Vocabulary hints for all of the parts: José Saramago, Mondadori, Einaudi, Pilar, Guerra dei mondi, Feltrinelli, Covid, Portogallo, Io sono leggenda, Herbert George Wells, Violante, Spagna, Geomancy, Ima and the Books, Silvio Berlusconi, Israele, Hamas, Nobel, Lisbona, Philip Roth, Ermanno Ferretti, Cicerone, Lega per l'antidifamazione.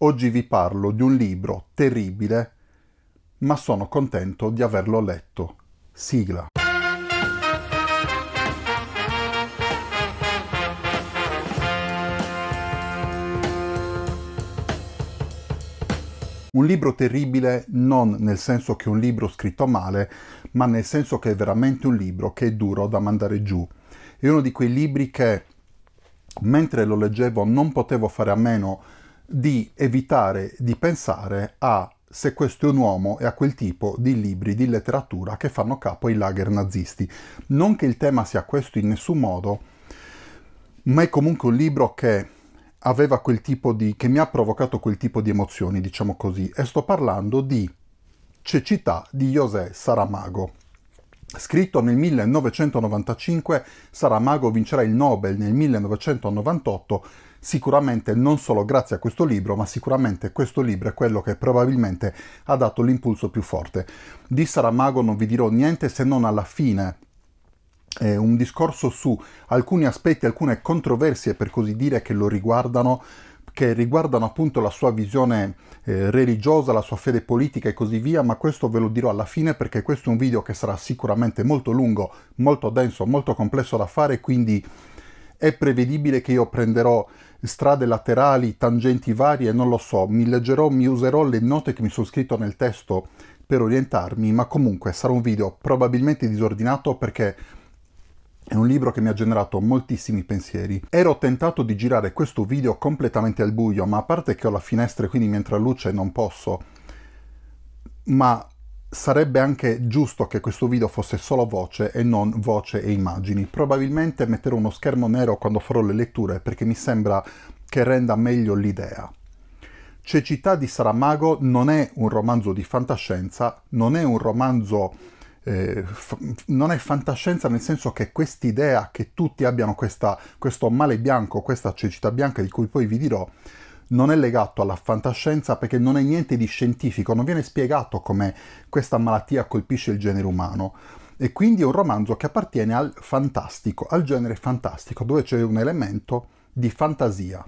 Oggi vi parlo di un libro terribile, ma sono contento di averlo letto. Sigla. Un libro terribile non nel senso che è un libro scritto male, ma nel senso che è veramente un libro che è duro da mandare giù. È uno di quei libri che, mentre lo leggevo, non potevo fare a meno di evitare di pensare a Se questo è un uomo e a quel tipo di libri di letteratura che fanno capo ai lager nazisti. Non che il tema sia questo in nessun modo, ma è comunque un libro che aveva quel tipo di... che mi ha provocato quel tipo di emozioni, diciamo così, e sto parlando di Cecità di José Saramago. Scritto nel 1995, Saramago vincerà il Nobel nel 1998, sicuramente non solo grazie a questo libro, ma sicuramente questo libro è quello che probabilmente ha dato l'impulso più forte. Di Saramago non vi dirò niente, se non alla fine un discorso su alcuni aspetti, alcune controversie per così dire che lo riguardano, che riguardano appunto la sua visione religiosa, la sua fede politica e così via, ma questo ve lo dirò alla fine perché questo è un video che sarà sicuramente molto lungo, molto denso, molto complesso da fare, quindi è prevedibile che io prenderò strade laterali, tangenti varie, non lo so, mi userò le note che mi sono scritto nel testo per orientarmi, ma comunque sarà un video probabilmente disordinato perché è un libro che mi ha generato moltissimi pensieri. Ero tentato di girare questo video completamente al buio, ma a parte che ho la finestra e quindi mi entra luce non posso, ma sarebbe anche giusto che questo video fosse solo voce e non voce e immagini. Probabilmente metterò uno schermo nero quando farò le letture perché mi sembra che renda meglio l'idea. Cecità di Saramago non è un romanzo di fantascienza, non è un romanzo... non è fantascienza nel senso che quest'idea che tutti abbiano questo male bianco, questa cecità bianca di cui poi vi dirò, non è legato alla fantascienza perché non è niente di scientifico, non viene spiegato come questa malattia colpisce il genere umano. E quindi è un romanzo che appartiene al fantastico, al genere fantastico, dove c'è un elemento di fantasia.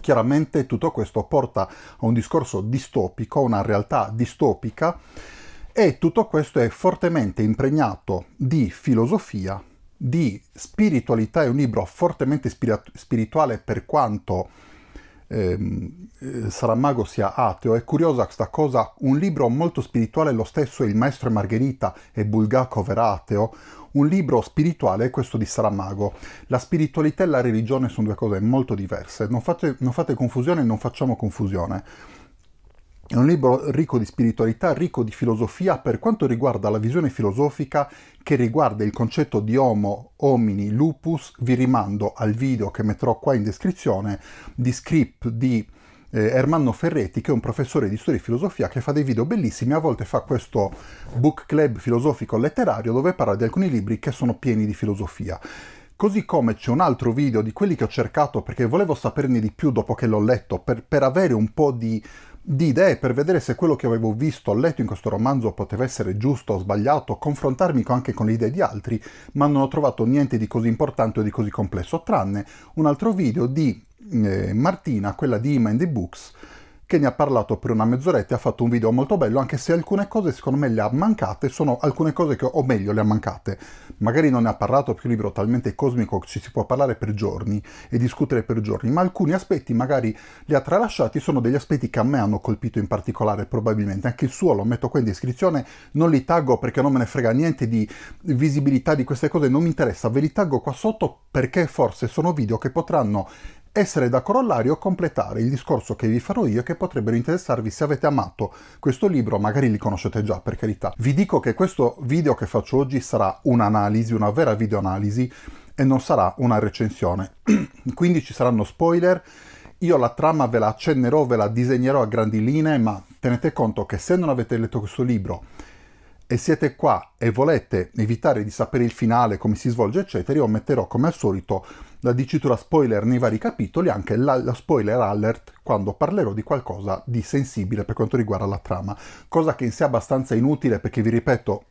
Chiaramente tutto questo porta a un discorso distopico, a una realtà distopica, e tutto questo è fortemente impregnato di filosofia, di spiritualità. È un libro fortemente spirituale per quanto Saramago sia ateo. È curiosa questa cosa, un libro molto spirituale, lo stesso Il Maestro e Margherita e Bulgakov era ateo, un libro spirituale è questo di Saramago. La spiritualità e la religione sono due cose molto diverse, non fate confusione, non facciamo confusione. È un libro ricco di spiritualità, ricco di filosofia per quanto riguarda la visione filosofica che riguarda il concetto di homo homini lupus. Vi rimando al video che metterò qua in descrizione di Script di Ermanno Ferretti, che è un professore di storia e filosofia che fa dei video bellissimi, a volte fa questo book club filosofico letterario dove parla di alcuni libri che sono pieni di filosofia. Così come c'è un altro video di quelli che ho cercato perché volevo saperne di più dopo che l'ho letto, per avere un po' di idee, per vedere se quello che avevo visto o letto in questo romanzo poteva essere giusto o sbagliato, confrontarmi anche con le idee di altri, ma non ho trovato niente di così importante o di così complesso, tranne un altro video di Martina, quella di Ima and the Books, che ne ha parlato per una mezz'oretta e ha fatto un video molto bello, anche se alcune cose secondo me le ha mancate, sono alcune cose che, o meglio, le ha mancate. Magari non ne ha parlato perché è un libro talmente cosmico che ci si può parlare per giorni e discutere per giorni, ma alcuni aspetti magari li ha tralasciati, sono degli aspetti che a me hanno colpito in particolare, probabilmente. Anche il suo lo metto qua in descrizione, non li taggo perché non me ne frega niente di visibilità di queste cose, non mi interessa, ve li taggo qua sotto perché forse sono video che potranno essere da corollario o completare il discorso che vi farò io, che potrebbero interessarvi se avete amato questo libro, magari li conoscete già, per carità. Vi dico che questo video che faccio oggi sarà un'analisi, una vera videoanalisi, e non sarà una recensione. Quindi ci saranno spoiler, io la trama ve la accennerò, ve la disegnerò a grandi linee, ma tenete conto che se non avete letto questo libro e siete qua e volete evitare di sapere il finale, come si svolge eccetera, io metterò come al solito la dicitura spoiler nei vari capitoli, anche la spoiler alert quando parlerò di qualcosa di sensibile per quanto riguarda la trama, cosa che in sé è abbastanza inutile perché, vi ripeto,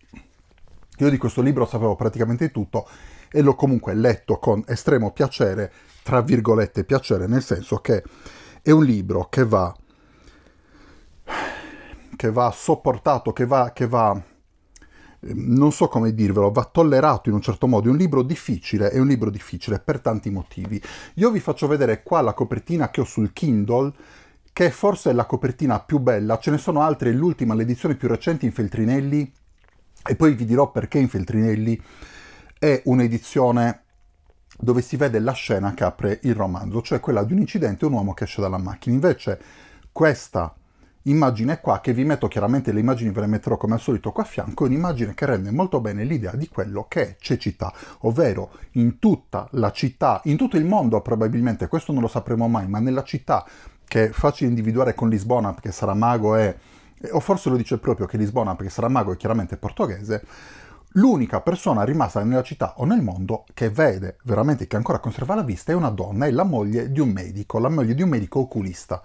io di questo libro sapevo praticamente tutto e l'ho comunque letto con estremo piacere, tra virgolette piacere, nel senso che è un libro che va sopportato, che va non so come dirvelo, va tollerato in un certo modo. È un libro difficile, per tanti motivi. Io vi faccio vedere qua la copertina che ho sul Kindle, che è forse la copertina più bella. Ce ne sono altre, l'ultima, le edizioni più recenti in Feltrinelli, e poi vi dirò perché in Feltrinelli. È un'edizione dove si vede la scena che apre il romanzo, cioè quella di un incidente e un uomo che esce dalla macchina. Invece questa immagine qua, che vi metto chiaramente, le immagini ve le metterò come al solito qua a fianco, è un'immagine che rende molto bene l'idea di quello che è Cecità, ovvero in tutta la città, in tutto il mondo probabilmente, questo non lo sapremo mai, ma nella città che è facile individuare con Lisbona, perché Saramago è, o forse lo dice proprio che Lisbona, perché Saramago è chiaramente portoghese, l'unica persona rimasta nella città o nel mondo che vede veramente, che ancora conserva la vista, è una donna, è la moglie di un medico, oculista.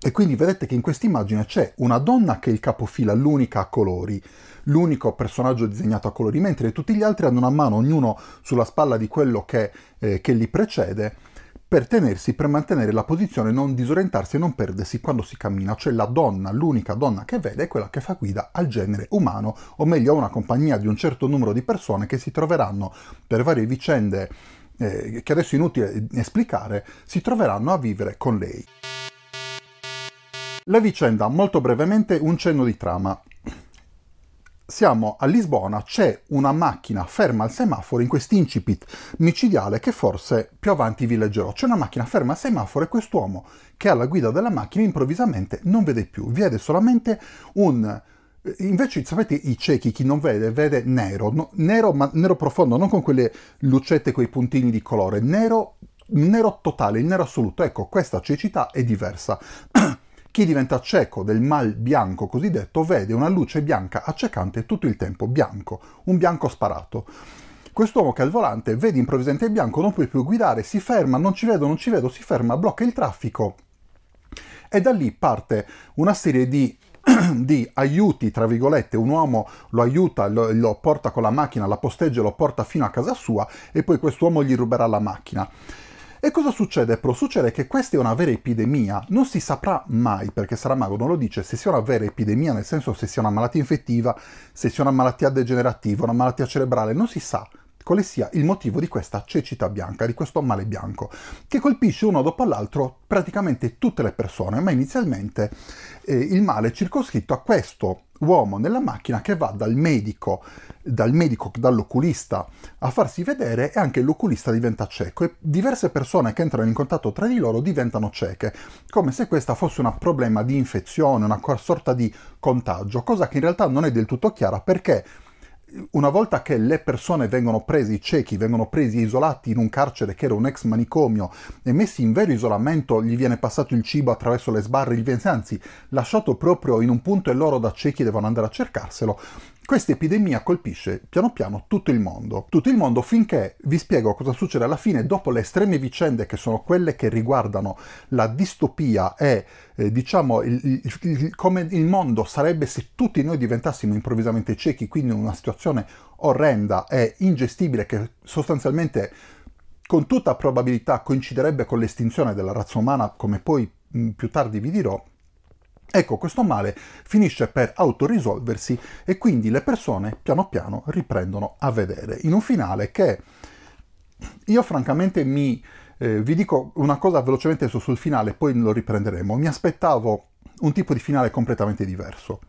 E quindi vedete che in questa immagine c'è una donna che è il capofila, l'unica a colori, l'unico personaggio disegnato a colori, mentre tutti gli altri hanno una mano, ognuno sulla spalla di quello che li precede, per tenersi, per mantenere la posizione, non disorientarsi e non perdersi quando si cammina. Cioè la donna, l'unica donna che vede, è quella che fa guida al genere umano, o meglio a una compagnia di un certo numero di persone che si troveranno per varie vicende che adesso è inutile esplicare, si troveranno a vivere con lei. La vicenda, molto brevemente, un cenno di trama. Siamo a Lisbona, c'è una macchina ferma al semaforo, in quest'incipit micidiale che forse più avanti vi leggerò. C'è una macchina ferma al semaforo e quest'uomo che ha la guida della macchina improvvisamente non vede più, vede solamente un... Invece, sapete, i ciechi, chi non vede, vede nero, no, nero, ma nero profondo, non con quelle lucette, quei puntini di colore, nero, nero totale, nero assoluto. Ecco, questa cecità è diversa. Chi diventa cieco del mal bianco cosiddetto vede una luce bianca accecante tutto il tempo, bianco, un bianco sparato. Quest'uomo che è al volante vede improvvisamente il bianco, non può più guidare, si ferma, non ci vedo, si ferma, blocca il traffico e da lì parte una serie di aiuti, tra virgolette. Un uomo lo aiuta, lo porta con la macchina, la posteggia, lo porta fino a casa sua e poi quest'uomo gli ruberà la macchina. E cosa succede, però? Succede che questa è una vera epidemia, non si saprà mai, perché Saramago non lo dice, se sia una vera epidemia, nel senso se sia una malattia infettiva, se sia una malattia degenerativa, una malattia cerebrale, non si sa quale sia il motivo di questa cecità bianca, di questo male bianco, che colpisce uno dopo l'altro praticamente tutte le persone, ma inizialmente il male è circoscritto a questo uomo nella macchina che va dall'oculista a farsi vedere, e anche l'oculista diventa cieco e diverse persone che entrano in contatto tra di loro diventano cieche, come se questa fosse un problema di infezione, una sorta di contagio, cosa che in realtà non è del tutto chiara, perché una volta che le persone vengono presi, i ciechi vengono presi isolati in un carcere che era un ex manicomio e messi in vero isolamento, gli viene passato il cibo attraverso le sbarre, gli viene anzi lasciato proprio in un punto e loro da ciechi devono andare a cercarselo. Questa epidemia colpisce piano piano tutto il mondo finché, vi spiego cosa succede alla fine, dopo le estreme vicende che sono quelle che riguardano la distopia e diciamo come il mondo sarebbe se tutti noi diventassimo improvvisamente ciechi, quindi in una situazione orrenda e ingestibile che sostanzialmente con tutta probabilità coinciderebbe con l'estinzione della razza umana, come poi più tardi vi dirò. Ecco, questo male finisce per autorisolversi e quindi le persone piano piano riprendono a vedere, in un finale che io francamente vi dico una cosa velocemente sul finale, poi lo riprenderemo. Mi aspettavo un tipo di finale completamente diverso.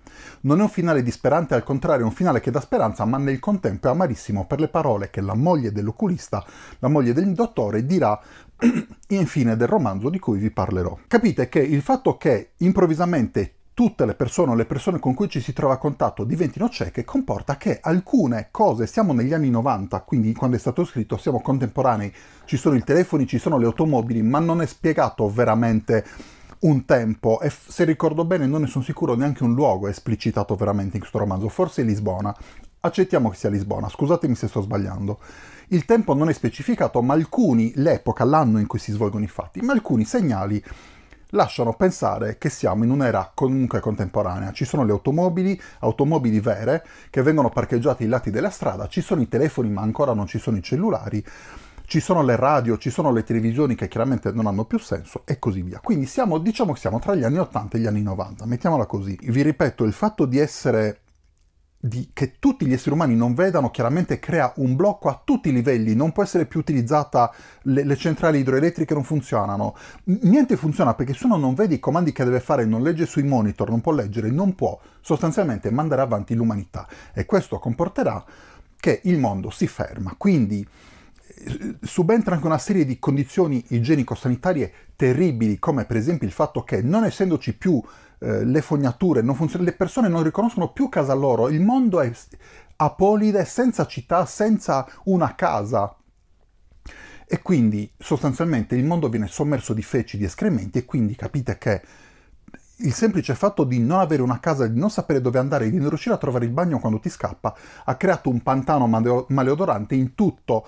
Non è un finale disperante, al contrario è un finale che dà speranza, ma nel contempo è amarissimo per le parole che la moglie dell'oculista, la moglie del dottore, dirà infine del romanzo di cui vi parlerò. Capite che il fatto che improvvisamente tutte le persone o le persone con cui ci si trova a contatto diventino cieche comporta che alcune cose, siamo negli anni 90, quindi quando è stato scritto siamo contemporanei, ci sono i telefoni, ci sono le automobili, ma non è spiegato veramente un tempo e, se ricordo bene, non ne sono sicuro, neanche un luogo è esplicitato veramente in questo romanzo, forse Lisbona. Accettiamo che sia Lisbona, scusatemi se sto sbagliando. Il tempo non è specificato, ma alcuni, l'epoca, l'anno in cui si svolgono i fatti, ma alcuni segnali lasciano pensare che siamo in un'era comunque contemporanea. Ci sono le automobili vere, che vengono parcheggiate ai lati della strada, ci sono i telefoni ma ancora non ci sono i cellulari, ci sono le radio, ci sono le televisioni che chiaramente non hanno più senso e così via. Quindi siamo, diciamo che siamo tra gli anni 80 e gli anni 90, mettiamola così. Vi ripeto, il fatto di essere... che tutti gli esseri umani non vedano chiaramente crea un blocco a tutti i livelli, non può essere più utilizzata, le centrali idroelettriche non funzionano, niente funziona perché se uno non vede i comandi che deve fare, non legge sui monitor, non può leggere, non può sostanzialmente mandare avanti l'umanità, e questo comporterà che il mondo si ferma. Quindi subentra anche una serie di condizioni igienico-sanitarie terribili, come per esempio il fatto che non essendoci più le fognature, non funzionano, le persone non riconoscono più casa loro, il mondo è apolide, senza città, senza una casa. E quindi sostanzialmente il mondo viene sommerso di feci, di escrementi, e quindi capite che il semplice fatto di non avere una casa, di non sapere dove andare, di non riuscire a trovare il bagno quando ti scappa, ha creato un pantano maleodorante in tutta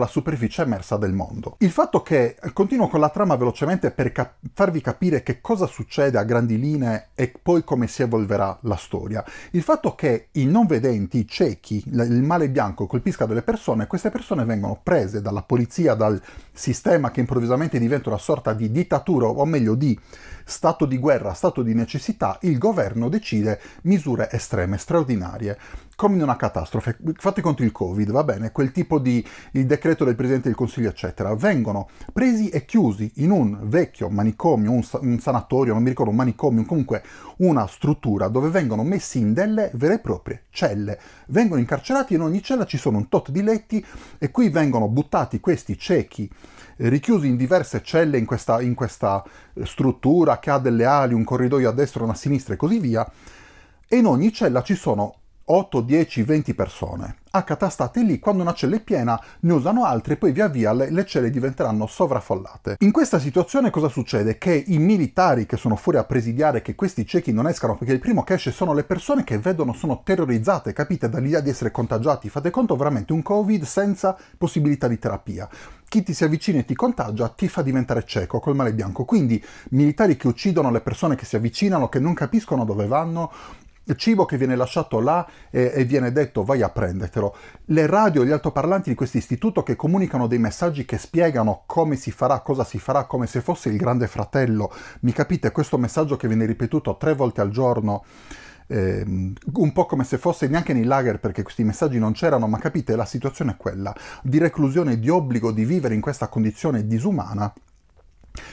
la superficie emersa del mondo. Il fatto che, continuo con la trama velocemente per farvi capire che cosa succede a grandi linee e poi come si evolverà la storia, il fatto che i non vedenti, i ciechi, il male bianco colpisca delle persone, queste persone vengono prese dalla polizia, dal sistema che improvvisamente diventa una sorta di dittatura, o meglio di stato di guerra, stato di necessità, il governo decide misure estreme, straordinarie, come in una catastrofe. Fate conto il Covid, va bene, quel tipo di il decreto del Presidente del Consiglio, eccetera. Vengono presi e chiusi in un vecchio manicomio, un sanatorio, non mi ricordo, un manicomio, comunque una struttura dove vengono messi in delle vere e proprie celle. Vengono incarcerati, in ogni cella ci sono un tot di letti e qui vengono buttati questi ciechi, richiusi in diverse celle in questa struttura che ha delle ali, un corridoio a destra, una a sinistra e così via, e in ogni cella ci sono 8, 10, 20 persone accatastate lì. Quando una cella è piena ne usano altre e poi via via le celle diventeranno sovraffollate. In questa situazione cosa succede? Che i militari che sono fuori a presidiare che questi ciechi non escano, perché il primo che esce sono le persone che vedono, sono terrorizzate, capite, dall'idea di essere contagiati. Fate conto veramente un Covid senza possibilità di terapia. Chi ti si avvicina e ti contagia ti fa diventare cieco col male bianco. Quindi militari che uccidono le persone che si avvicinano, che non capiscono dove vanno, cibo che viene lasciato là e viene detto vai a prendetelo, le radio, gli altoparlanti di questo istituto che comunicano dei messaggi che spiegano come si farà, cosa si farà, come se fosse il Grande Fratello, mi capite, questo messaggio che viene ripetuto 3 volte al giorno, un po' come se fosse, neanche nei lager perché questi messaggi non c'erano, ma capite, la situazione è quella di reclusione, di obbligo di vivere in questa condizione disumana.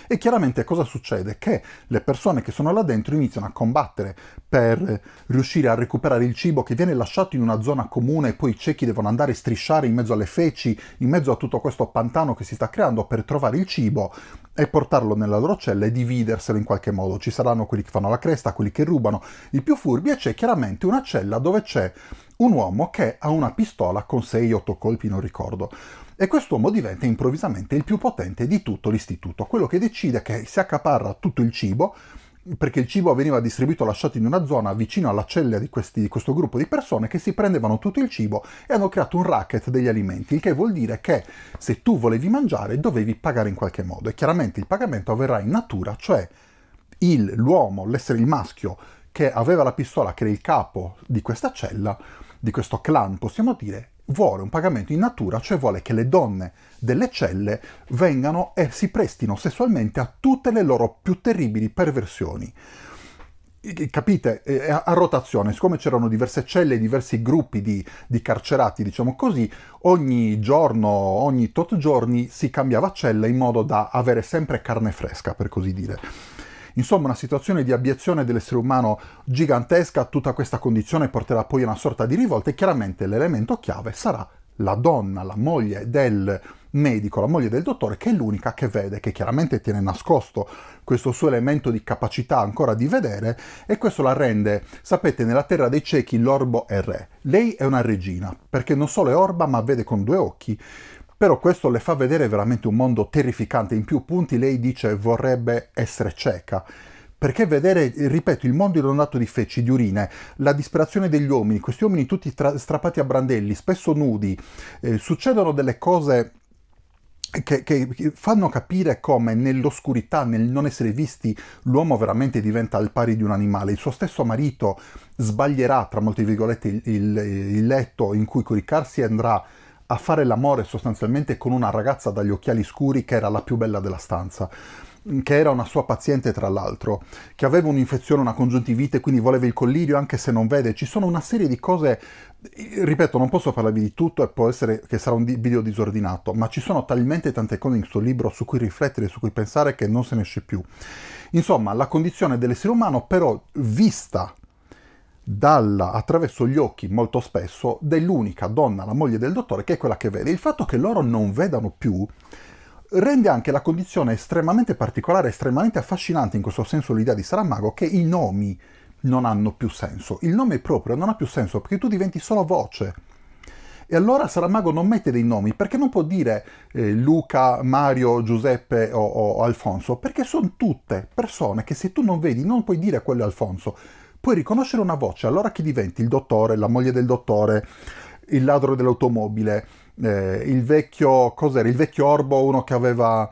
E chiaramente cosa succede? Che le persone che sono là dentro iniziano a combattere per riuscire a recuperare il cibo che viene lasciato in una zona comune, e poi i ciechi devono andare a strisciare in mezzo alle feci, in mezzo a tutto questo pantano che si sta creando, per trovare il cibo e portarlo nella loro cella e dividerselo in qualche modo. Ci saranno quelli che fanno la cresta, quelli che rubano, i più furbi, e c'è chiaramente una cella dove c'è un uomo che ha una pistola con 6-8 colpi, non ricordo. E quest'uomo diventa improvvisamente il più potente di tutto l'istituto, quello che decide, che si accaparra tutto il cibo, perché il cibo veniva distribuito, lasciato in una zona vicino alla cella di questo gruppo di persone che si prendevano tutto il cibo e hanno creato un racket degli alimenti, il che vuol dire che se tu volevi mangiare dovevi pagare in qualche modo, e chiaramente il pagamento avverrà in natura, cioè l'uomo, l'essere, il maschio che aveva la pistola, che era il capo di questa cella, di questo clan possiamo dire, vuole un pagamento in natura, cioè vuole che le donne delle celle vengano e si prestino sessualmente a tutte le loro più terribili perversioni. Capite? A rotazione, siccome c'erano diverse celle, diversi gruppi di carcerati, diciamo così, ogni giorno, ogni tot giorni si cambiava cella in modo da avere sempre carne fresca, per così dire. Insomma, una situazione di abiezione dell'essere umano gigantesca. Tutta questa condizione porterà poi a una sorta di rivolta, e chiaramente l'elemento chiave sarà la donna, la moglie del medico, la moglie del dottore, che è l'unica che vede, che chiaramente tiene nascosto questo suo elemento di capacità ancora di vedere, e questo la rende, sapete, nella terra dei ciechi l'orbo è re. Lei è una regina, perché non solo è orba ma vede con 2 occhi. Però questo le fa vedere veramente un mondo terrificante. In più punti lei dice vorrebbe essere cieca, perché vedere, ripeto, il mondo inondato di feci, di urine, la disperazione degli uomini, questi uomini tutti strappati a brandelli, spesso nudi, succedono delle cose che fanno capire come nell'oscurità, nel non essere visti, l'uomo veramente diventa al pari di un animale. Il suo stesso marito sbaglierà, tra molte virgolette, il letto in cui coricarsi e andrà a fare l'amore sostanzialmente con una ragazza dagli occhiali scuri che era la più bella della stanza, che era una sua paziente tra l'altro, che aveva un'infezione, una congiuntivite, quindi voleva il collirio anche se non vede. Ci sono una serie di cose, ripeto, non posso parlarvi di tutto e può essere che sarà un video disordinato, ma ci sono talmente tante cose in questo libro su cui riflettere, su cui pensare, che non se ne esce più. Insomma, la condizione dell'essere umano però vista attraverso gli occhi molto spesso dell'unica donna, la moglie del dottore, che è quella che vede. Il fatto che loro non vedano più rende anche la condizione estremamente particolare, estremamente affascinante, in questo senso l'idea di Saramago, che i nomi non hanno più senso. Il nome proprio non ha più senso perché tu diventi solo voce. E allora Saramago non mette dei nomi perché non può dire Luca, Mario, Giuseppe o Alfonso, perché sono tutte persone che se tu non vedi non puoi dire quello è Alfonso. Puoi riconoscere una voce, allora chi diventi? Il dottore, la moglie del dottore, il ladro dell'automobile, il vecchio, cos'era? Il vecchio orbo, uno che aveva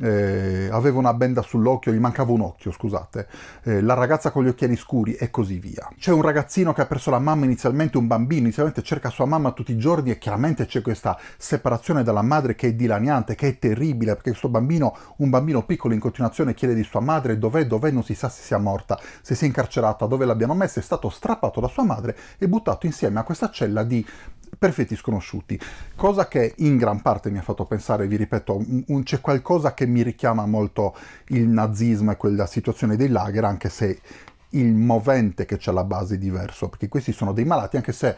una benda sull'occhio, gli mancava un occhio, scusate, la ragazza con gli occhiali scuri e così via. C'è un ragazzino che ha perso la mamma, inizialmente un bambino, inizialmente cerca sua mamma tutti i giorni e chiaramente c'è questa separazione dalla madre che è dilaniante, che è terribile, perché questo bambino, un bambino piccolo, in continuazione chiede di sua madre dov'è, non si sa se sia morta, se sia incarcerata, dove l'abbiano messa, è stato strappato da sua madre e buttato insieme a questa cella di perfetti sconosciuti, cosa che in gran parte mi ha fatto pensare, vi ripeto, c'è qualcosa che mi richiama molto il nazismo e quella situazione dei lager, anche se il movente che c'è alla base è diverso, perché questi sono dei malati, anche se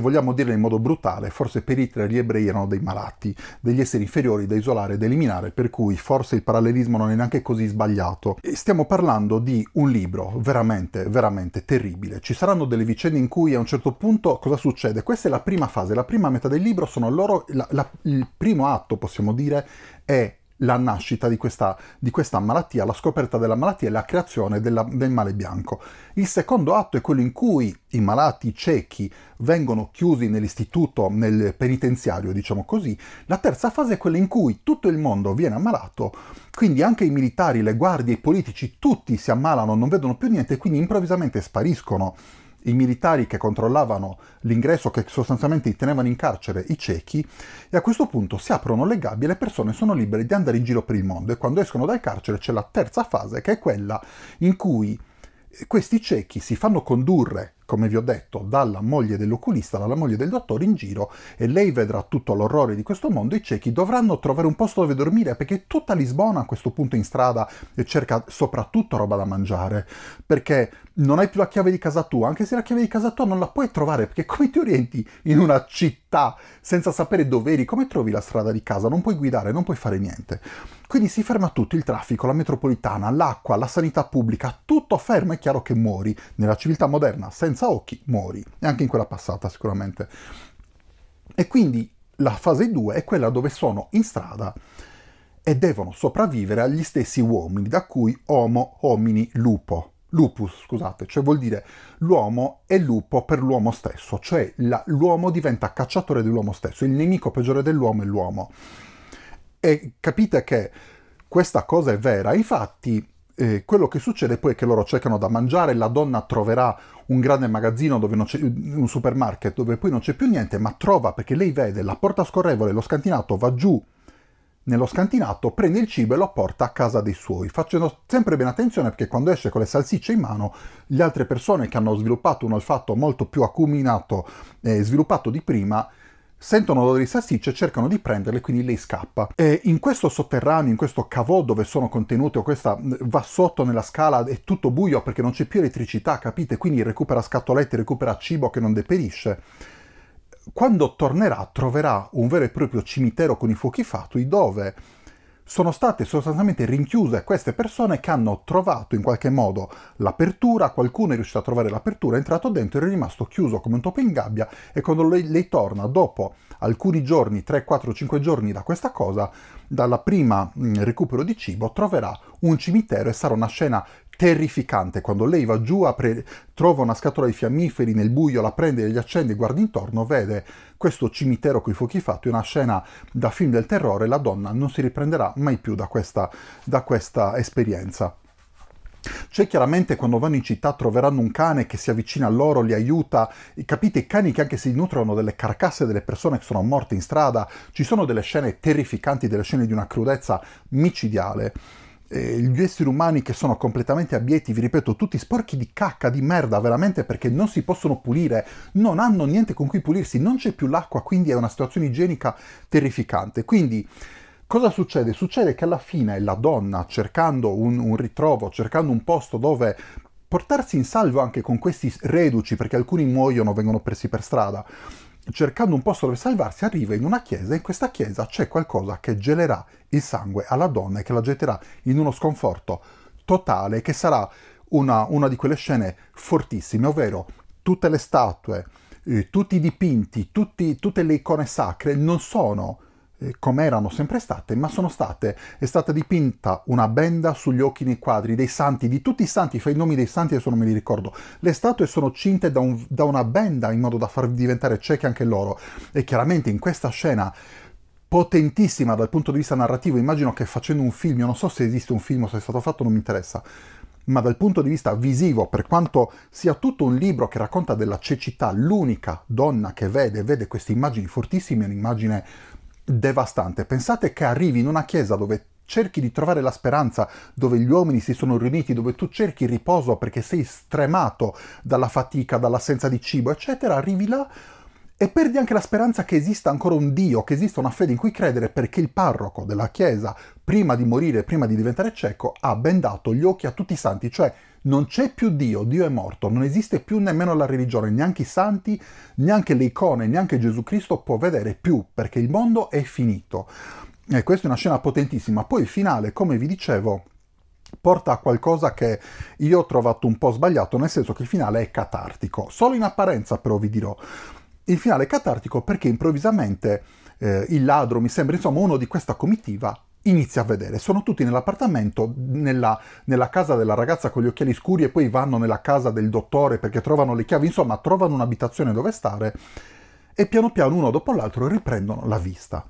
vogliamo dirlo in modo brutale, forse per Hitler gli ebrei erano dei malati, degli esseri inferiori da isolare ed eliminare, per cui forse il parallelismo non è neanche così sbagliato. E stiamo parlando di un libro veramente, veramente terribile. Ci saranno delle vicende in cui a un certo punto cosa succede? Questa è la prima fase, la prima metà del libro, sono loro, il primo atto, possiamo dire, è la nascita di questa malattia, la scoperta della malattia e la creazione del male bianco. Il secondo atto è quello in cui i malati ciechi vengono chiusi nell'istituto, nel penitenziario, diciamo così. La terza fase è quella in cui tutto il mondo viene ammalato, quindi anche i militari, le guardie, i politici, tutti si ammalano, non vedono più niente e quindi improvvisamente spariscono i militari che controllavano l'ingresso, che sostanzialmente tenevano in carcere i ciechi, e a questo punto si aprono le gabbie e le persone sono libere di andare in giro per il mondo. E quando escono dal carcere c'è la terza fase, che è quella in cui questi ciechi si fanno condurre, come vi ho detto, dalla moglie dell'oculista, dalla moglie del dottore, in giro, e lei vedrà tutto l'orrore di questo mondo. I ciechi dovranno trovare un posto dove dormire, perché tutta Lisbona a questo punto è in strada e cerca soprattutto roba da mangiare, perché non hai più la chiave di casa tua, anche se la chiave di casa tua non la puoi trovare, perché come ti orienti in una città senza sapere dove eri? Come trovi la strada di casa? Non puoi guidare, non puoi fare niente. Quindi si ferma tutto, il traffico, la metropolitana, l'acqua, la sanità pubblica, tutto fermo. È chiaro che muori nella civiltà moderna, senza occhi muori, e anche in quella passata sicuramente. E quindi la fase 2 è quella dove sono in strada e devono sopravvivere agli stessi uomini, da cui homo homini lupo. Lupus, scusate, cioè vuol dire l'uomo è lupo per l'uomo stesso, cioè l'uomo diventa cacciatore dell'uomo stesso, il nemico peggiore dell'uomo è l'uomo. E capite che questa cosa è vera, infatti quello che succede poi è che loro cercano da mangiare, la donna troverà un grande magazzino, dove non c'è, un supermarket dove poi non c'è più niente, ma trova, perché lei vede la porta scorrevole, lo scantinato, va giù nello scantinato, prende il cibo e lo porta a casa dei suoi, facendo sempre ben attenzione perché quando esce con le salsicce in mano, le altre persone che hanno sviluppato un olfatto molto più acuminato e sviluppato di prima sentono l'odore di salsicce e cercano di prenderle, quindi lei scappa. E in questo sotterraneo, in questo cavò dove sono contenute, o questa va sotto nella scala, è tutto buio perché non c'è più elettricità, capite? Quindi recupera scatolette, recupera cibo che non deperisce. Quando tornerà troverà un vero e proprio cimitero con i fuochi fatui, dove sono state sostanzialmente rinchiuse queste persone che hanno trovato in qualche modo l'apertura, qualcuno è riuscito a trovare l'apertura, è entrato dentro e è rimasto chiuso come un topo in gabbia, e quando lei torna dopo alcuni giorni, 3, 4, 5 giorni da questa cosa, dalla prima recupero di cibo, troverà un cimitero e sarà una scena terrificante, quando lei va giù, trova una scatola di fiammiferi nel buio, la prende, gli accende, guarda intorno, vede questo cimitero coi fuochi fatti, una scena da film del terrore, la donna non si riprenderà mai più da questa esperienza. Cioè chiaramente quando vanno in città troveranno un cane che si avvicina a loro, li aiuta, capite? I cani che anche si nutrono delle carcasse delle persone che sono morte in strada. Ci sono delle scene terrificanti, delle scene di una crudezza micidiale. Gli esseri umani che sono completamente abietti, vi ripeto, tutti sporchi di cacca, di merda, veramente, perché non si possono pulire, non hanno niente con cui pulirsi, non c'è più l'acqua, quindi è una situazione igienica terrificante. Quindi cosa succede? Succede che alla fine la donna, cercando un ritrovo, cercando un posto dove portarsi in salvo anche con questi reduci, perché alcuni muoiono, vengono persi per strada, cercando un posto dove salvarsi, arriva in una chiesa e in questa chiesa c'è qualcosa che gelerà il sangue alla donna e che la getterà in uno sconforto totale, che sarà una di quelle scene fortissime, ovvero tutte le statue, tutti i dipinti, tutte le icone sacre non sono come erano sempre state, ma è stata dipinta una benda sugli occhi nei quadri dei santi, di tutti i santi, fai i nomi dei santi adesso non me li ricordo, le statue sono cinte da una benda in modo da far diventare cieche anche loro. E chiaramente in questa scena potentissima dal punto di vista narrativo, immagino che facendo un film, io non so se esiste un film o se è stato fatto, non mi interessa, ma dal punto di vista visivo, per quanto sia tutto un libro che racconta della cecità, l'unica donna che vede queste immagini fortissime, è un'immagine devastante. Pensate che arrivi in una chiesa dove cerchi di trovare la speranza, dove gli uomini si sono riuniti, dove tu cerchi riposo perché sei stremato dalla fatica, dall'assenza di cibo, eccetera, arrivi là e perdi anche la speranza che esista ancora un Dio, che esista una fede in cui credere, perché il parroco della chiesa, prima di morire, prima di diventare cieco, ha bendato gli occhi a tutti i santi, cioè non c'è più Dio, Dio è morto, non esiste più nemmeno la religione, neanche i santi, neanche le icone, neanche Gesù Cristo può vedere più, perché il mondo è finito. E questa è una scena potentissima. Poi il finale, come vi dicevo, porta a qualcosa che io ho trovato un po' sbagliato, nel senso che il finale è catartico, solo in apparenza però, vi dirò. Il finale è catartico perché improvvisamente il ladro, mi sembra, insomma uno di questa comitiva, inizia a vedere. Sono tutti nell'appartamento, nella casa della ragazza con gli occhiali scuri, e poi vanno nella casa del dottore perché trovano le chiavi, insomma trovano un'abitazione dove stare e piano piano uno dopo l'altro riprendono la vista.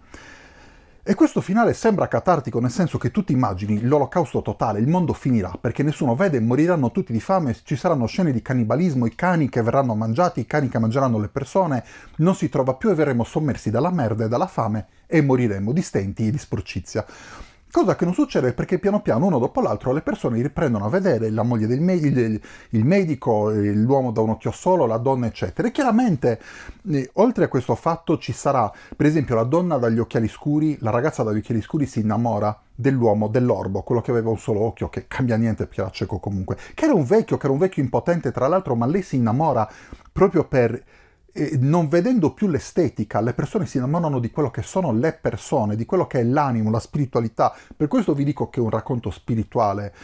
E questo finale sembra catartico, nel senso che tu ti immagini l'olocausto totale, il mondo finirà perché nessuno vede, moriranno tutti di fame, ci saranno scene di cannibalismo, i cani che verranno mangiati, i cani che mangeranno le persone, non si trova più e verremo sommersi dalla merda e dalla fame e moriremo di stenti e di sporcizia. Cosa che non succede perché piano piano uno dopo l'altro le persone riprendono a vedere, la moglie del medico, l'uomo da un occhio solo, la donna eccetera. E chiaramente oltre a questo fatto ci sarà per esempio la donna dagli occhiali scuri, la ragazza dagli occhiali scuri si innamora dell'uomo, dell'orbo, quello che aveva un solo occhio, che cambia niente perché era cieco comunque, che era un vecchio impotente tra l'altro, ma lei si innamora proprio per... E non vedendo più l'estetica, le persone si innamorano di quello che sono le persone, di quello che è l'animo, la spiritualità. Per questo vi dico che è un racconto spirituale,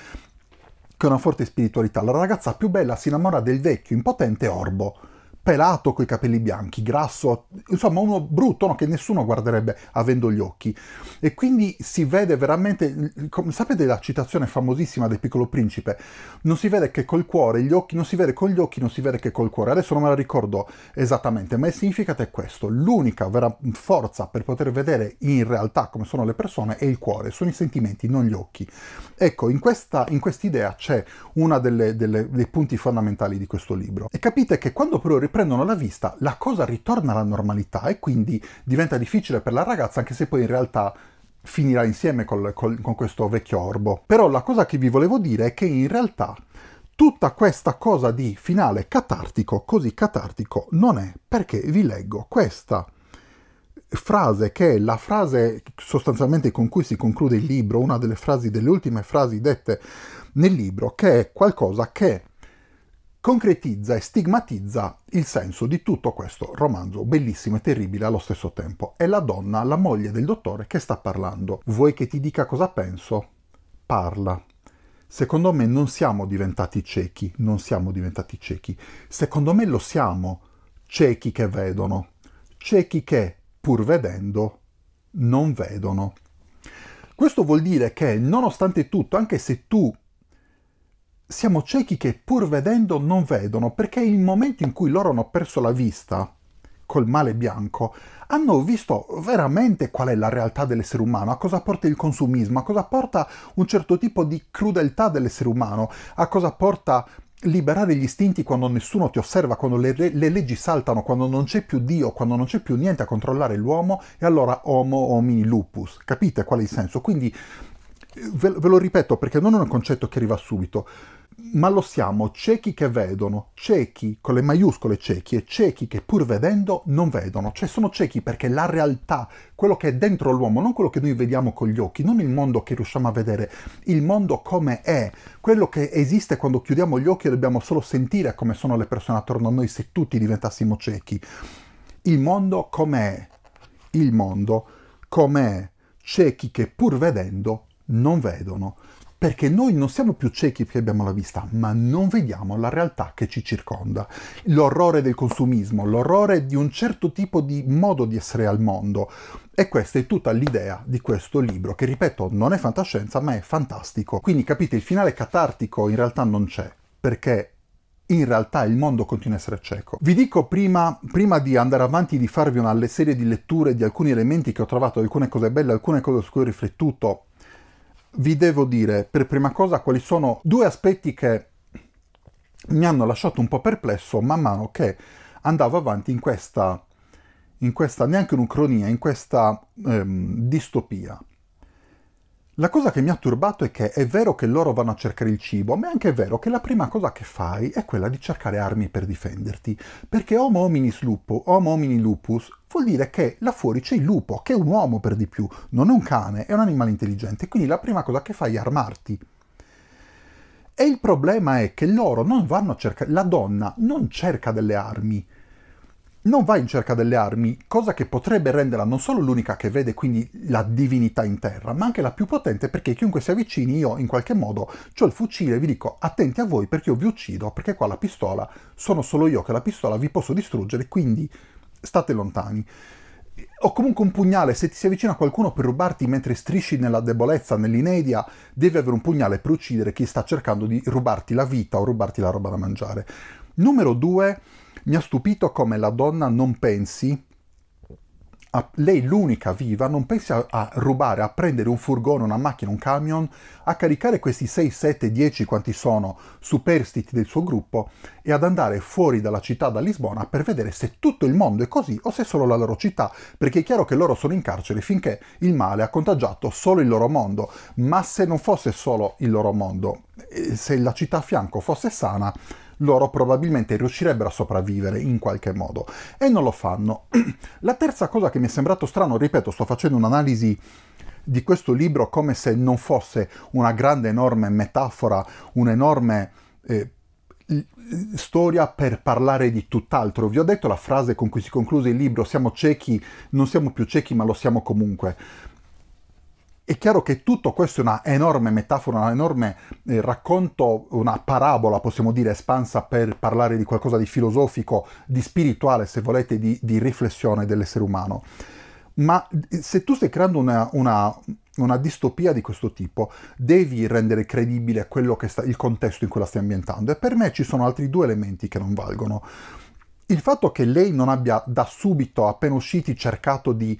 che è una forte spiritualità. La ragazza più bella si innamora del vecchio, impotente orbo, pelato, coi capelli bianchi, grasso, insomma uno brutto, no? Che nessuno guarderebbe avendo gli occhi. E quindi si vede veramente, sapete la citazione famosissima del Piccolo Principe? Non si vede che col cuore, gli occhi, non si vede con gli occhi, non si vede che col cuore. Adesso non me la ricordo esattamente, ma il significato è questo. L'unica vera forza per poter vedere in realtà come sono le persone è il cuore, sono i sentimenti, non gli occhi. Ecco, in quest'idea c'è uno dei punti fondamentali di questo libro. E capite che quando però riprendono la vista, la cosa ritorna alla normalità e quindi diventa difficile per la ragazza, anche se poi in realtà finirà insieme con questo vecchio orbo. Però la cosa che vi volevo dire è che in realtà tutta questa cosa di finale catartico, così catartico, non è, perché vi leggo questa frase, che è la frase sostanzialmente con cui si conclude il libro, una delle frasi, delle ultime frasi dette nel libro, che è qualcosa che concretizza e stigmatizza il senso di tutto questo romanzo, bellissimo e terribile allo stesso tempo. È la donna, la moglie del dottore, che sta parlando. Vuoi che ti dica cosa penso? Parla. Secondo me non siamo diventati ciechi, non siamo diventati ciechi. Secondo me lo siamo, ciechi che vedono, ciechi che, pur vedendo, non vedono. Questo vuol dire che, nonostante tutto, anche se tu siamo ciechi che pur vedendo non vedono, perché il momento in cui loro hanno perso la vista, col male bianco, hanno visto veramente qual è la realtà dell'essere umano, a cosa porta il consumismo, a cosa porta un certo tipo di crudeltà dell'essere umano, a cosa porta liberare gli istinti quando nessuno ti osserva, quando le leggi saltano, quando non c'è più Dio, quando non c'è più niente a controllare l'uomo, e allora homo homini lupus. Capite qual è il senso? Quindi ve lo ripeto, perché non è un concetto che arriva subito, ma lo siamo ciechi che vedono, ciechi con le maiuscole ciechi e ciechi che pur vedendo non vedono, cioè sono ciechi perché la realtà, quello che è dentro l'uomo, non quello che noi vediamo con gli occhi, non il mondo che riusciamo a vedere, il mondo come è, quello che esiste quando chiudiamo gli occhi e dobbiamo solo sentire come sono le persone attorno a noi se tutti diventassimo ciechi. Il mondo come è, il mondo come è, ciechi che pur vedendo non vedono. Perché noi non siamo più ciechi perché abbiamo la vista, ma non vediamo la realtà che ci circonda. L'orrore del consumismo, l'orrore di un certo tipo di modo di essere al mondo. E questa è tutta l'idea di questo libro, che ripeto, non è fantascienza, ma è fantastico. Quindi capite, il finale catartico in realtà non c'è, perché in realtà il mondo continua a essere cieco. Vi dico prima di andare avanti di farvi una serie di letture di alcuni elementi che ho trovato, alcune cose belle, alcune cose su cui ho riflettuto, vi devo dire per prima cosa quali sono due aspetti che mi hanno lasciato un po' perplesso man mano che andavo avanti in questa neanche un'ucronia, in questa distopia. La cosa che mi ha turbato è che è vero che loro vanno a cercare il cibo, ma è anche vero che la prima cosa che fai è quella di cercare armi per difenderti, perché homo homini lupus vuol dire che là fuori c'è il lupo, che è un uomo per di più, non è un cane, è un animale intelligente, quindi la prima cosa che fai è armarti. E il problema è che loro non vanno a cercare, la donna non cerca delle armi, non va in cerca delle armi, cosa che potrebbe renderla non solo l'unica che vede, quindi la divinità in terra, ma anche la più potente, perché chiunque si avvicini io in qualche modo c'ho il fucile e vi dico attenti a voi perché io vi uccido, perché qua la pistola sono solo io che la pistola vi posso distruggere, quindi state lontani. O comunque un pugnale, se ti si avvicina qualcuno per rubarti mentre strisci nella debolezza, nell'inedia, devi avere un pugnale per uccidere chi sta cercando di rubarti la vita o rubarti la roba da mangiare. Numero 2, mi ha stupito come la donna non pensi, lei l'unica viva, non pensi a rubare, a prendere un furgone, una macchina, un camion, a caricare questi 6, 7, 10, quanti sono, superstiti del suo gruppo e ad andare fuori dalla città, da Lisbona, per vedere se tutto il mondo è così o se solo la loro città, perché è chiaro che loro sono in carcere finché il male ha contagiato solo il loro mondo, ma se non fosse solo il loro mondo, se la città a fianco fosse sana, loro probabilmente riuscirebbero a sopravvivere in qualche modo, e non lo fanno. La terza cosa che mi è sembrato strano, ripeto, sto facendo un'analisi di questo libro come se non fosse una grande, enorme metafora, un'enorme storia per parlare di tutt'altro. Vi ho detto la frase con cui si concluse il libro, siamo ciechi, non siamo più ciechi ma lo siamo comunque. È chiaro che tutto questo è una enorme metafora, un enorme racconto, una parabola, possiamo dire, espansa per parlare di qualcosa di filosofico, di spirituale, se volete, di riflessione dell'essere umano. Ma se tu stai creando una distopia di questo tipo, devi rendere credibile quello che il contesto in cui la stai ambientando. E per me ci sono altri due elementi che non valgono. Il fatto che lei non abbia da subito, appena usciti, cercato di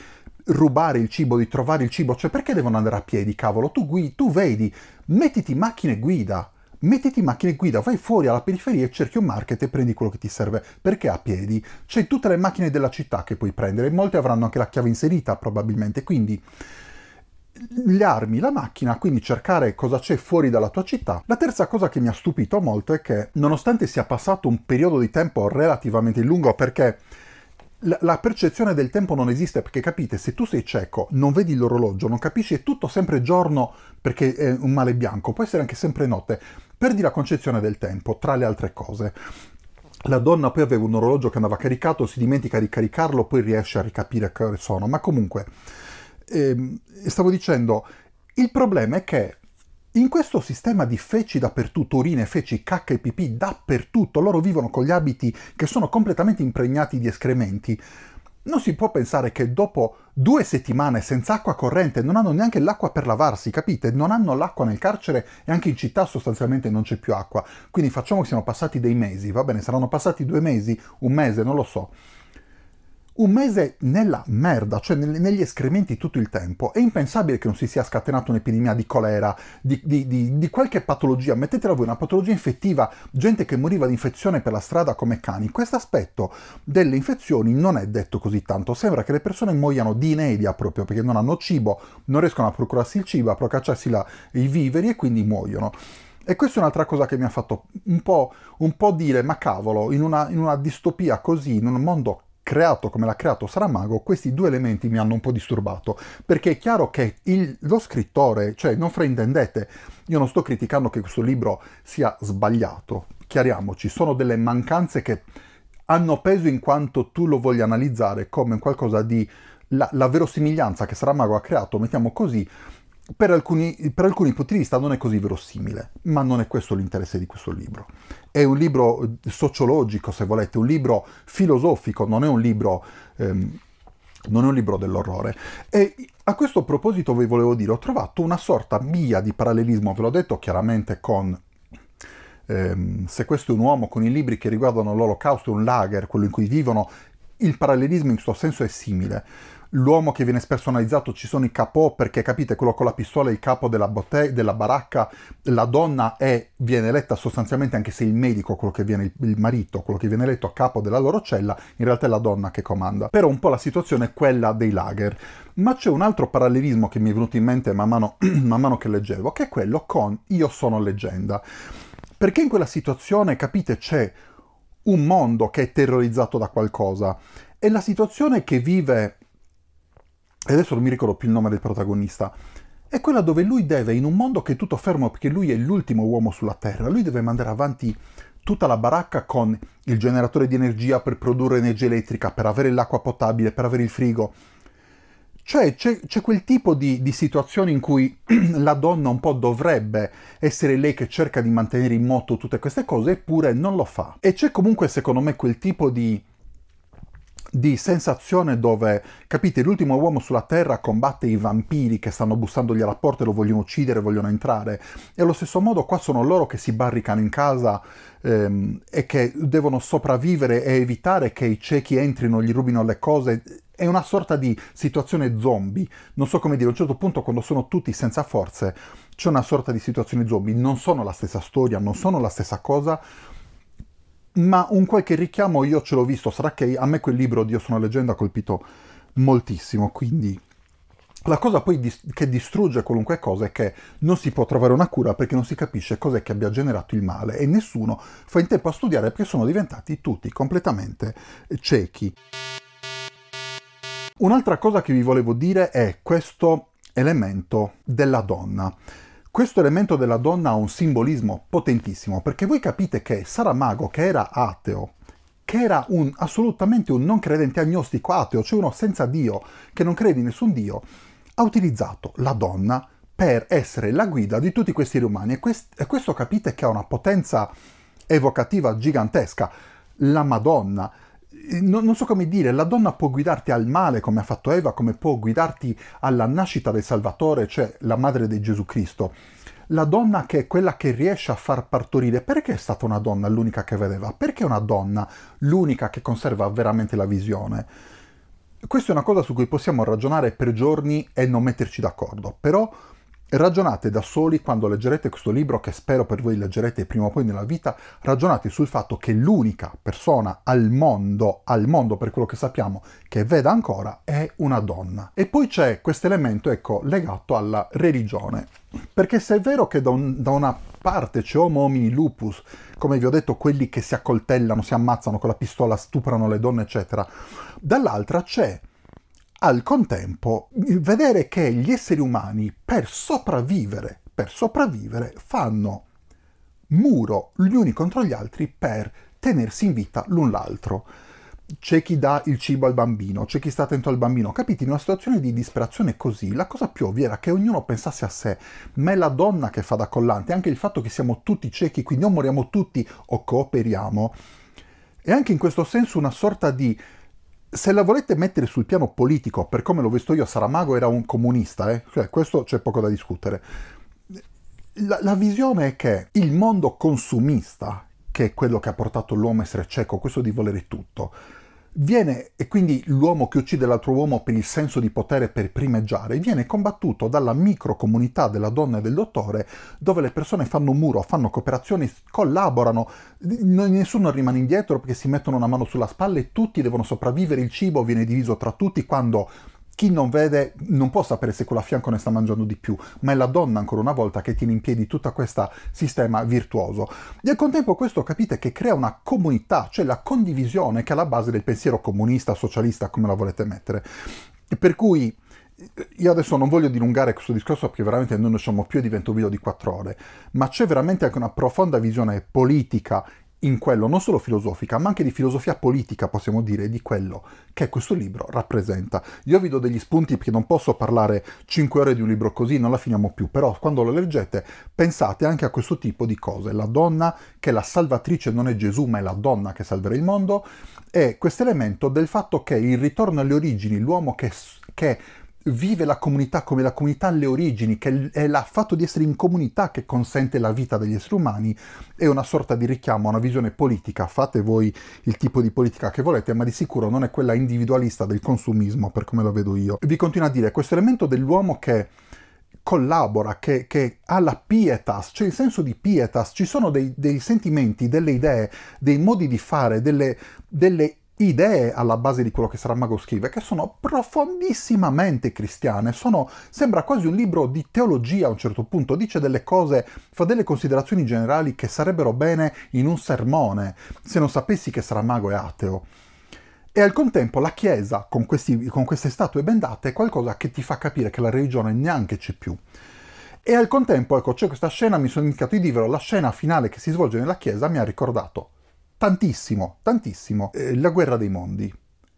rubare il cibo, di trovare il cibo, cioè perché devono andare a piedi, cavolo, tu vedi, mettiti in macchina e guida, vai fuori alla periferia e cerchi un market e prendi quello che ti serve, perché a piedi c'è tutte le macchine della città che puoi prendere, molte avranno anche la chiave inserita probabilmente, quindi le armi, la macchina, quindi cercare cosa c'è fuori dalla tua città. La terza cosa che mi ha stupito molto è che nonostante sia passato un periodo di tempo relativamente lungo, perché la percezione del tempo non esiste, perché capite, se tu sei cieco, non vedi l'orologio, non capisci, è tutto sempre giorno perché è un male bianco, può essere anche sempre notte, perdi la concezione del tempo, tra le altre cose. La donna poi aveva un orologio che andava caricato, si dimentica di caricarlo, poi riesce a ricapire che ore sono, ma comunque, stavo dicendo, il problema è che in questo sistema di feci dappertutto, urine, feci, cacca e pipì dappertutto, loro vivono con gli abiti che sono completamente impregnati di escrementi, non si può pensare che dopo 2 settimane senza acqua corrente, non hanno neanche l'acqua per lavarsi, capite? Non hanno l'acqua nel carcere e anche in città sostanzialmente non c'è più acqua, quindi facciamo che siano passati dei mesi, va bene, saranno passati 2 mesi, un mese, non lo so. Un mese nella merda, cioè negli escrementi tutto il tempo. È impensabile che non si sia scatenata un'epidemia di colera, di qualche patologia. Mettetela voi, una patologia infettiva, gente che moriva di infezione per la strada come cani. Questo aspetto delle infezioni non è detto così tanto. Sembra che le persone muoiano di inedia proprio perché non hanno cibo, non riescono a procurarsi il cibo, a procacciarsi i viveri e quindi muoiono. E questa è un'altra cosa che mi ha fatto un po' dire, ma cavolo, in una distopia così, in un mondo creato come l'ha creato Saramago, questi due elementi mi hanno un po' disturbato, perché è chiaro che lo scrittore, cioè non fraintendete, io non sto criticando che questo libro sia sbagliato, chiariamoci, sono delle mancanze che hanno peso in quanto tu lo voglia analizzare come qualcosa di la verosimiglianza che Saramago ha creato, mettiamo così, per alcuni punti di vista non è così verosimile, ma non è questo l'interesse di questo libro. È un libro sociologico, se volete, un libro filosofico, non è un libro, libro dell'orrore. E a questo proposito vi volevo dire, ho trovato una sorta mia di parallelismo, ve l'ho detto chiaramente con Se questo è un uomo, con i libri che riguardano l'Olocausto, un lager, quello in cui vivono, il parallelismo in questo senso è simile. L'uomo che viene spersonalizzato, ci sono i capò, perché capite, quello con la pistola è il capo della baracca, la donna viene eletta sostanzialmente, anche se il medico, quello che viene il marito, quello che viene eletto a capo della loro cella, in realtà è la donna che comanda. Però un po' la situazione è quella dei lager. Ma c'è un altro parallelismo che mi è venuto in mente man mano che leggevo, che è quello con Io sono leggenda. Perché in quella situazione, capite, c'è un mondo che è terrorizzato da qualcosa e la situazione che vive... E adesso non mi ricordo più il nome del protagonista, è quella dove lui deve, in un mondo che è tutto fermo perché lui è l'ultimo uomo sulla Terra, lui deve mandare avanti tutta la baracca con il generatore di energia per produrre energia elettrica, per avere l'acqua potabile, per avere il frigo. Cioè c'è quel tipo di situazione in cui la donna un po' dovrebbe essere lei che cerca di mantenere in moto tutte queste cose, eppure non lo fa. E c'è comunque, secondo me, quel tipo di sensazione dove, capite, l'ultimo uomo sulla Terra combatte i vampiri che stanno bussandogli alla porta e lo vogliono uccidere, vogliono entrare, e allo stesso modo qua sono loro che si barricano in casa e che devono sopravvivere e evitare che i ciechi entrino, gli rubino le cose. È una sorta di situazione zombie, non so come dire, a un certo punto quando sono tutti senza forze c'è una sorta di situazione zombie, non sono la stessa storia, non sono la stessa cosa, ma un qualche richiamo io ce l'ho visto, sarà che a me quel libro di Io sono leggenda ha colpito moltissimo, quindi la cosa poi che distrugge qualunque cosa è che non si può trovare una cura perché non si capisce cos'è che abbia generato il male e nessuno fa in tempo a studiare perché sono diventati tutti completamente ciechi. Un'altra cosa che vi volevo dire è questo elemento della donna. Questo elemento della donna ha un simbolismo potentissimo, perché voi capite che Saramago, che era ateo, che era assolutamente un non credente agnostico ateo, cioè uno senza Dio, che non crede in nessun Dio, ha utilizzato la donna per essere la guida di tutti questi umani. E questo capite che ha una potenza evocativa gigantesca. La Madonna... Non so come dire, la donna può guidarti al male come ha fatto Eva, come può guidarti alla nascita del Salvatore, cioè la madre di Gesù Cristo. La donna che è quella che riesce a far partorire, perché è stata una donna l'unica che vedeva? Perché è una donna l'unica che conserva veramente la visione? Questa è una cosa su cui possiamo ragionare per giorni e non metterci d'accordo, però ragionate da soli quando leggerete questo libro, che spero per voi leggerete prima o poi nella vita, ragionate sul fatto che l'unica persona al mondo per quello che sappiamo, che veda ancora, è una donna. E poi c'è questo elemento, ecco, legato alla religione. Perché se è vero che da una parte c'è homo homini lupus, come vi ho detto, quelli che si accoltellano, si ammazzano con la pistola, stuprano le donne, eccetera, dall'altra c'è... Al contempo, vedere che gli esseri umani per sopravvivere, fanno muro gli uni contro gli altri per tenersi in vita l'un l'altro. C'è chi dà il cibo al bambino, c'è chi sta attento al bambino. Capite, in una situazione di disperazione così, la cosa più ovvia era che ognuno pensasse a sé, ma è la donna che fa da collante, anche il fatto che siamo tutti ciechi, quindi o moriamo tutti o cooperiamo. E anche in questo senso una sorta di... Se la volete mettere sul piano politico, per come l'ho visto io, Saramago era un comunista, cioè, questo c'è poco da discutere. La visione è che il mondo consumista, che è quello che ha portato l'uomo a essere cieco, questo di volere tutto, Viene, e quindi l'uomo che uccide l'altro uomo per il senso di potere, per primeggiare, viene combattuto dalla microcomunità della donna e del dottore, dove le persone fanno un muro, fanno cooperazioni, collaborano, nessuno rimane indietro perché si mettono una mano sulla spalla e tutti devono sopravvivere, il cibo viene diviso tra tutti, quando chi non vede non può sapere se quella a fianco ne sta mangiando di più, ma è la donna ancora una volta che tiene in piedi tutto questo sistema virtuoso. E al contempo questo, capite, che crea una comunità, cioè la condivisione che è alla base del pensiero comunista, socialista, come la volete mettere. Per cui io adesso non voglio dilungare questo discorso perché veramente non riusciamo più e diventa un video di 4 ore, ma c'è veramente anche una profonda visione politica in quello, non solo filosofica, ma anche di filosofia politica, possiamo dire, di quello che questo libro rappresenta. Io vi do degli spunti perché non posso parlare 5 ore di un libro così, non la finiamo più, però quando lo leggete pensate anche a questo tipo di cose. La donna che è la salvatrice, non è Gesù, ma è la donna che salverà il mondo, e questo elemento del fatto che il ritorno alle origini, l'uomo che vive la comunità come la comunità alle origini, che è il fatto di essere in comunità che consente la vita degli esseri umani, è una sorta di richiamo a una visione politica. Fate voi il tipo di politica che volete, ma di sicuro non è quella individualista del consumismo, per come la vedo io. Vi continuo a dire, questo elemento dell'uomo che collabora, che ha la pietas, cioè il senso di pietas, ci sono dei sentimenti, delle idee, dei modi di fare, delle idee alla base di quello che Saramago scrive, che sono profondissimamente cristiane. Sembra quasi un libro di teologia a un certo punto, dice delle cose, fa delle considerazioni generali che sarebbero bene in un sermone, se non sapessi che Saramago è ateo. E al contempo la Chiesa, con queste statue bendate, è qualcosa che ti fa capire che la religione neanche c'è più. E al contempo, ecco, c'è questa scena, mi sono indicato di dirvelo, la scena finale che si svolge nella Chiesa mi ha ricordato tantissimo, La Guerra dei mondi,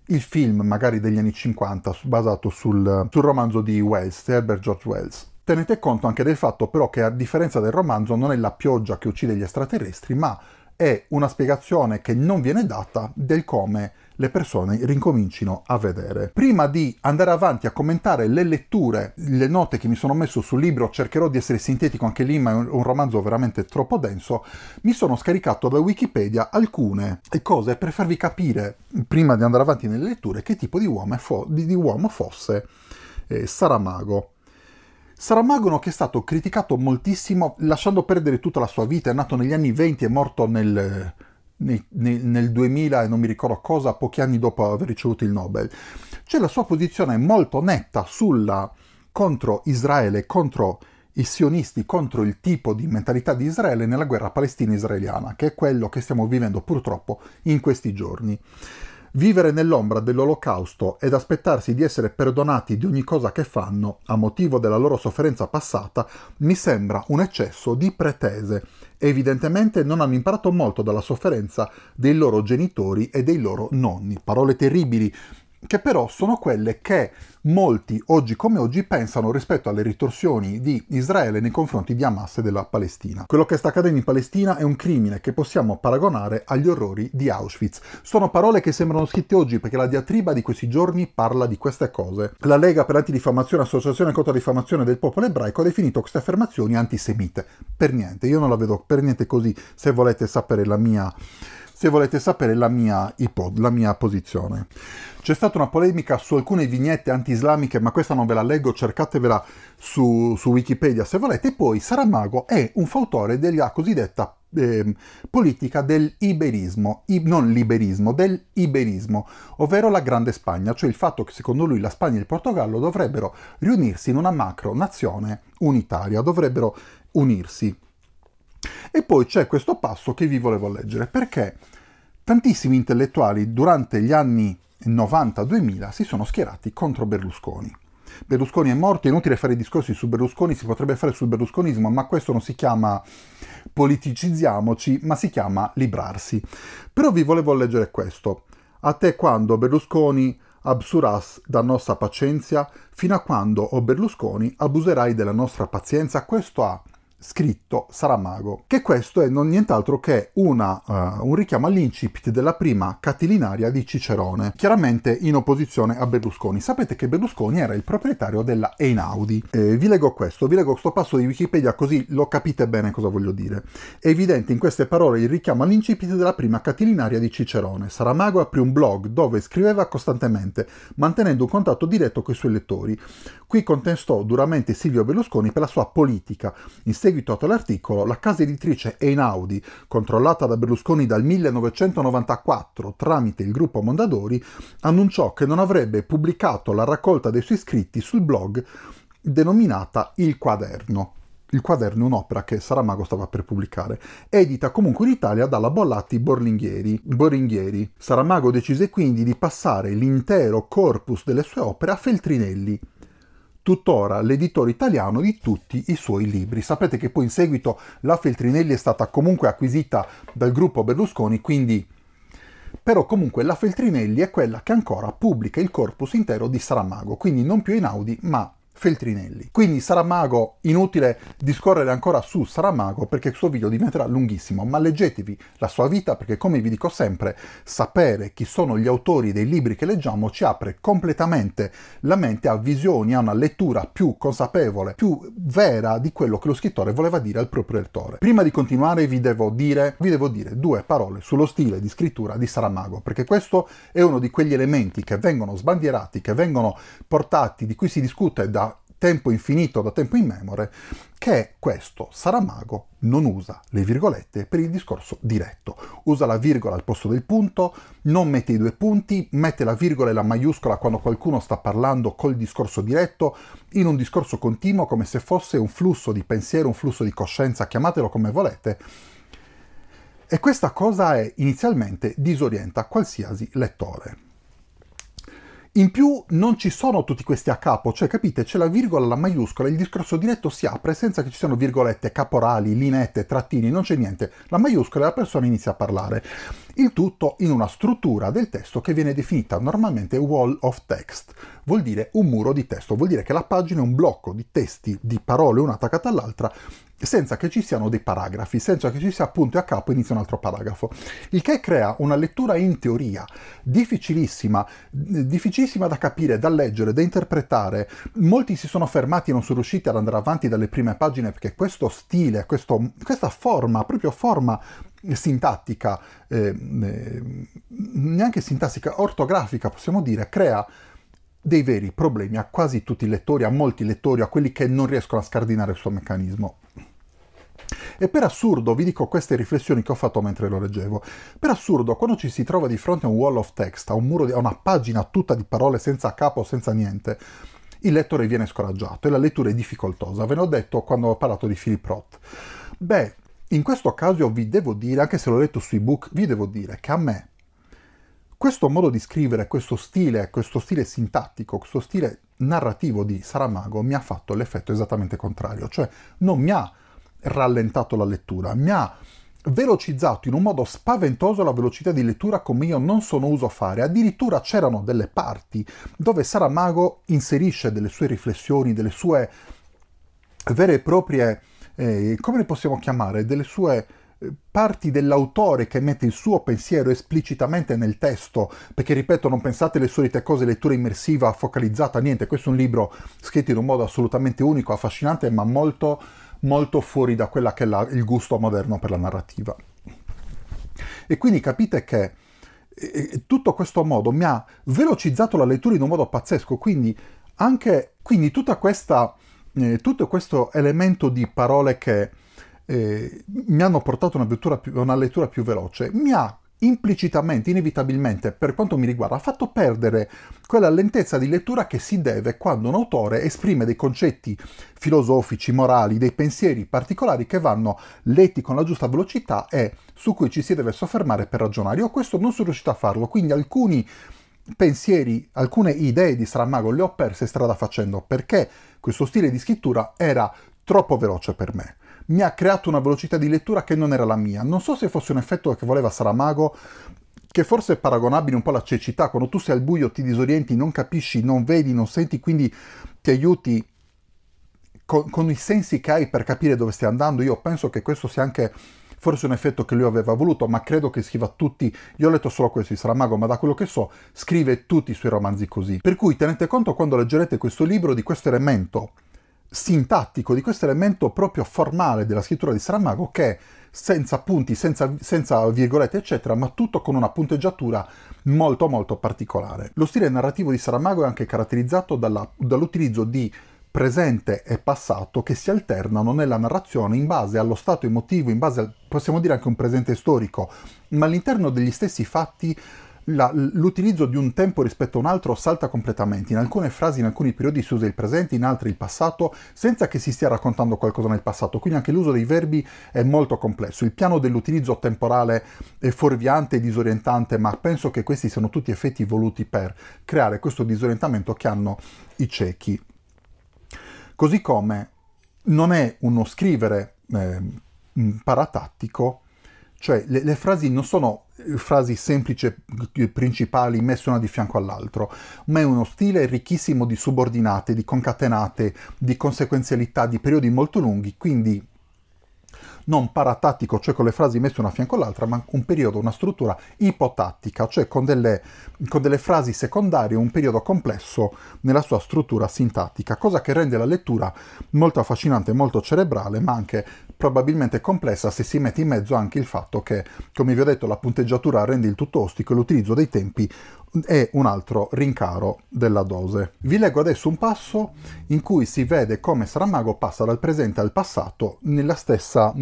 il film magari degli anni 50 basato sul romanzo di Wells, Herbert George Wells. Tenete conto anche del fatto però che, a differenza del romanzo, non è la pioggia che uccide gli extraterrestri, ma è una spiegazione che non viene data del come le persone ricomincino a vedere. Prima di andare avanti a commentare le letture, le note che mi sono messo sul libro, cercherò di essere sintetico anche lì, ma è un romanzo veramente troppo denso. Mi sono scaricato da Wikipedia alcune cose per farvi capire, prima di andare avanti nelle letture, che tipo di uomo fosse Saramago. Saramago, che è stato criticato moltissimo, lasciando perdere tutta la sua vita, è nato negli anni 20 e morto nel 2000 e non mi ricordo cosa, pochi anni dopo aver ricevuto il Nobel. C'è la sua posizione molto netta contro Israele, contro i sionisti, contro il tipo di mentalità di Israele nella guerra palestina-israeliana, che è quello che stiamo vivendo purtroppo in questi giorni. Vivere nell'ombra dell'Olocausto ed aspettarsi di essere perdonati di ogni cosa che fanno a motivo della loro sofferenza passata mi sembra un eccesso di pretese. Evidentemente non hanno imparato molto dalla sofferenza dei loro genitori e dei loro nonni. Parole terribili, che però sono quelle che molti, oggi come oggi, pensano rispetto alle ritorsioni di Israele nei confronti di Hamas e della Palestina. Quello che sta accadendo in Palestina è un crimine che possiamo paragonare agli orrori di Auschwitz. Sono parole che sembrano scritte oggi, perché la diatriba di questi giorni parla di queste cose. La Lega per l'antidifamazione, associazione contro la diffamazione del popolo ebraico, ha definito queste affermazioni antisemite. Per niente, io non la vedo per niente così, se volete sapere la mia posizione. C'è stata una polemica su alcune vignette anti-islamiche, ma questa non ve la leggo, cercatevela su Wikipedia se volete. Poi Saramago è un fautore della cosiddetta politica dell'iberismo, non liberismo, dell'iberismo, ovvero la Grande Spagna, cioè il fatto che secondo lui la Spagna e il Portogallo dovrebbero riunirsi in una macro nazione unitaria, dovrebbero unirsi. E poi c'è questo passo che vi volevo leggere, perché tantissimi intellettuali durante gli anni 90-2000 si sono schierati contro Berlusconi. Berlusconi è morto, è inutile fare discorsi su Berlusconi, si potrebbe fare sul berlusconismo, ma questo non si chiama politicizziamoci, ma si chiama librarsi. Però vi volevo leggere questo. A te quando Berlusconi absurás da nostra pazienza, fino a quando, o Berlusconi, abuserai della nostra pazienza. Questo ha scritto Saramago, che questo è non nient'altro che un richiamo all'incipit della prima Catilinaria di Cicerone, chiaramente in opposizione a Berlusconi. Sapete che Berlusconi era il proprietario della Einaudi. Vi leggo questo passo di Wikipedia così lo capite bene cosa voglio dire. È evidente in queste parole il richiamo all'incipit della prima Catilinaria di Cicerone. Saramago aprì un blog dove scriveva costantemente, mantenendo un contatto diretto coi suoi lettori. Qui contestò duramente Silvio Berlusconi per la sua politica. In seguito a tale articolo, la casa editrice Einaudi, controllata da Berlusconi dal 1994 tramite il gruppo Mondadori, annunciò che non avrebbe pubblicato la raccolta dei suoi scritti sul blog denominata Il Quaderno. Il Quaderno è un'opera che Saramago stava per pubblicare, edita comunque in Italia dalla Bollati Boringhieri. Saramago decise quindi di passare l'intero corpus delle sue opere a Feltrinelli, tuttora l'editore italiano di tutti i suoi libri. Sapete che poi in seguito la Feltrinelli è stata comunque acquisita dal gruppo Berlusconi, quindi... Però comunque la Feltrinelli è quella che ancora pubblica il corpus intero di Saramago, quindi non più Einaudi, ma... Feltrinelli. Quindi Saramago, inutile discorrere ancora su Saramago perché il suo video diventerà lunghissimo, ma leggetevi la sua vita perché, come vi dico sempre, sapere chi sono gli autori dei libri che leggiamo ci apre completamente la mente a visioni, a una lettura più consapevole, più vera di quello che lo scrittore voleva dire al proprio lettore. Prima di continuare vi devo dire due parole sullo stile di scrittura di Saramago, perché questo è uno di quegli elementi che vengono sbandierati, che vengono portati, di cui si discute da tempo infinito, da tempo immemore, che è questo: Saramago non usa le virgolette per il discorso diretto, usa la virgola al posto del punto, non mette i due punti, mette la virgola e la maiuscola quando qualcuno sta parlando col discorso diretto, in un discorso continuo come se fosse un flusso di pensiero, un flusso di coscienza, chiamatelo come volete. E questa cosa inizialmente disorienta qualsiasi lettore. In più non ci sono tutti questi a capo, cioè capite, c'è la virgola, la maiuscola, il discorso diretto si apre senza che ci siano virgolette, caporali, lineette, trattini, non c'è niente. La maiuscola e la persona inizia a parlare. Il tutto in una struttura del testo che viene definita normalmente wall of text, vuol dire un muro di testo, vuol dire che la pagina è un blocco di testi, di parole una attaccata all'altra, senza che ci siano dei paragrafi, senza che ci sia punto e a capo inizia un altro paragrafo, il che crea una lettura in teoria difficilissima da capire, da leggere, da interpretare. Molti si sono fermati e non sono riusciti ad andare avanti dalle prime pagine perché questo stile, questa forma, proprio forma sintattica, neanche sintassica, ortografica possiamo dire, crea dei veri problemi a quasi tutti i lettori, a molti lettori, a quelli che non riescono a scardinare il suo meccanismo. E per assurdo, vi dico queste riflessioni che ho fatto mentre lo leggevo, per assurdo quando ci si trova di fronte a un wall of text, a un muro, a una pagina tutta di parole senza capo, senza niente, il lettore viene scoraggiato e la lettura è difficoltosa. Ve ne ho detto quando ho parlato di Philip Roth. Beh, in questo caso vi devo dire, anche se l'ho letto sui book, vi devo dire che a me questo modo di scrivere, questo stile sintattico, questo stile narrativo di Saramago mi ha fatto l'effetto esattamente contrario, cioè non mi ha rallentato la lettura, mi ha velocizzato in un modo spaventoso la velocità di lettura come io non sono uso fare. Addirittura c'erano delle parti dove Saramago inserisce delle sue riflessioni, delle sue vere e proprie, come le possiamo chiamare, delle sue... parti dell'autore che mette il suo pensiero esplicitamente nel testo, perché ripeto, non pensate le solite cose, lettura immersiva, focalizzata, niente, questo è un libro scritto in un modo assolutamente unico, affascinante, ma molto, molto fuori da quella che è il gusto moderno per la narrativa. E quindi capite che tutto questo modo mi ha velocizzato la lettura in un modo pazzesco, quindi tutto questo elemento di parole che mi hanno portato una lettura più veloce, mi ha implicitamente, inevitabilmente, per quanto mi riguarda, fatto perdere quella lentezza di lettura che si deve quando un autore esprime dei concetti filosofici, morali, dei pensieri particolari che vanno letti con la giusta velocità e su cui ci si deve soffermare per ragionare. Io questo non sono riuscito a farlo, quindi alcuni pensieri, alcune idee di Saramago le ho perse strada facendo, perché questo stile di scrittura era troppo veloce per me. Mi ha creato una velocità di lettura che non era la mia. Non so se fosse un effetto che voleva Saramago, che forse è paragonabile un po' alla cecità, quando tu sei al buio ti disorienti, non capisci, non vedi, non senti, quindi ti aiuti con i sensi che hai per capire dove stai andando. Io penso che questo sia anche forse un effetto che lui aveva voluto, ma credo che scriva tutti, io ho letto solo questo di Saramago, ma da quello che so scrive tutti i suoi romanzi così. Per cui tenete conto quando leggerete questo libro di questo elemento sintattico, di questo elemento proprio formale della scrittura di Saramago, che è senza punti, senza virgolette eccetera, ma tutto con una punteggiatura molto molto particolare. Lo stile narrativo di Saramago è anche caratterizzato dall'utilizzo di presente e passato che si alternano nella narrazione in base allo stato emotivo, in base al, possiamo dire anche un presente storico, ma all'interno degli stessi fatti l'utilizzo di un tempo rispetto a un altro salta completamente. In alcune frasi, in alcuni periodi si usa il presente, in altri il passato, senza che si stia raccontando qualcosa nel passato, quindi anche l'uso dei verbi è molto complesso. Il piano dell'utilizzo temporale è fuorviante e disorientante, ma penso che questi siano tutti effetti voluti per creare questo disorientamento che hanno i ciechi. Così come non è uno scrivere paratattico, cioè le frasi non sono frasi semplici, principali, messe una di fianco all'altro, ma è uno stile ricchissimo di subordinate, di concatenate, di conseguenzialità, di periodi molto lunghi, quindi non paratattico, cioè con le frasi messe una a fianco all'altra, ma un periodo, una struttura ipotattica, cioè con delle frasi secondarie, un periodo complesso nella sua struttura sintattica, cosa che rende la lettura molto affascinante, molto cerebrale, ma anche probabilmente complessa se si mette in mezzo anche il fatto che, come vi ho detto, la punteggiatura rende il tutto ostico e l'utilizzo dei tempi è un altro rincaro della dose. Vi leggo adesso un passo in cui si vede come Saramago passa dal presente al passato nella stessa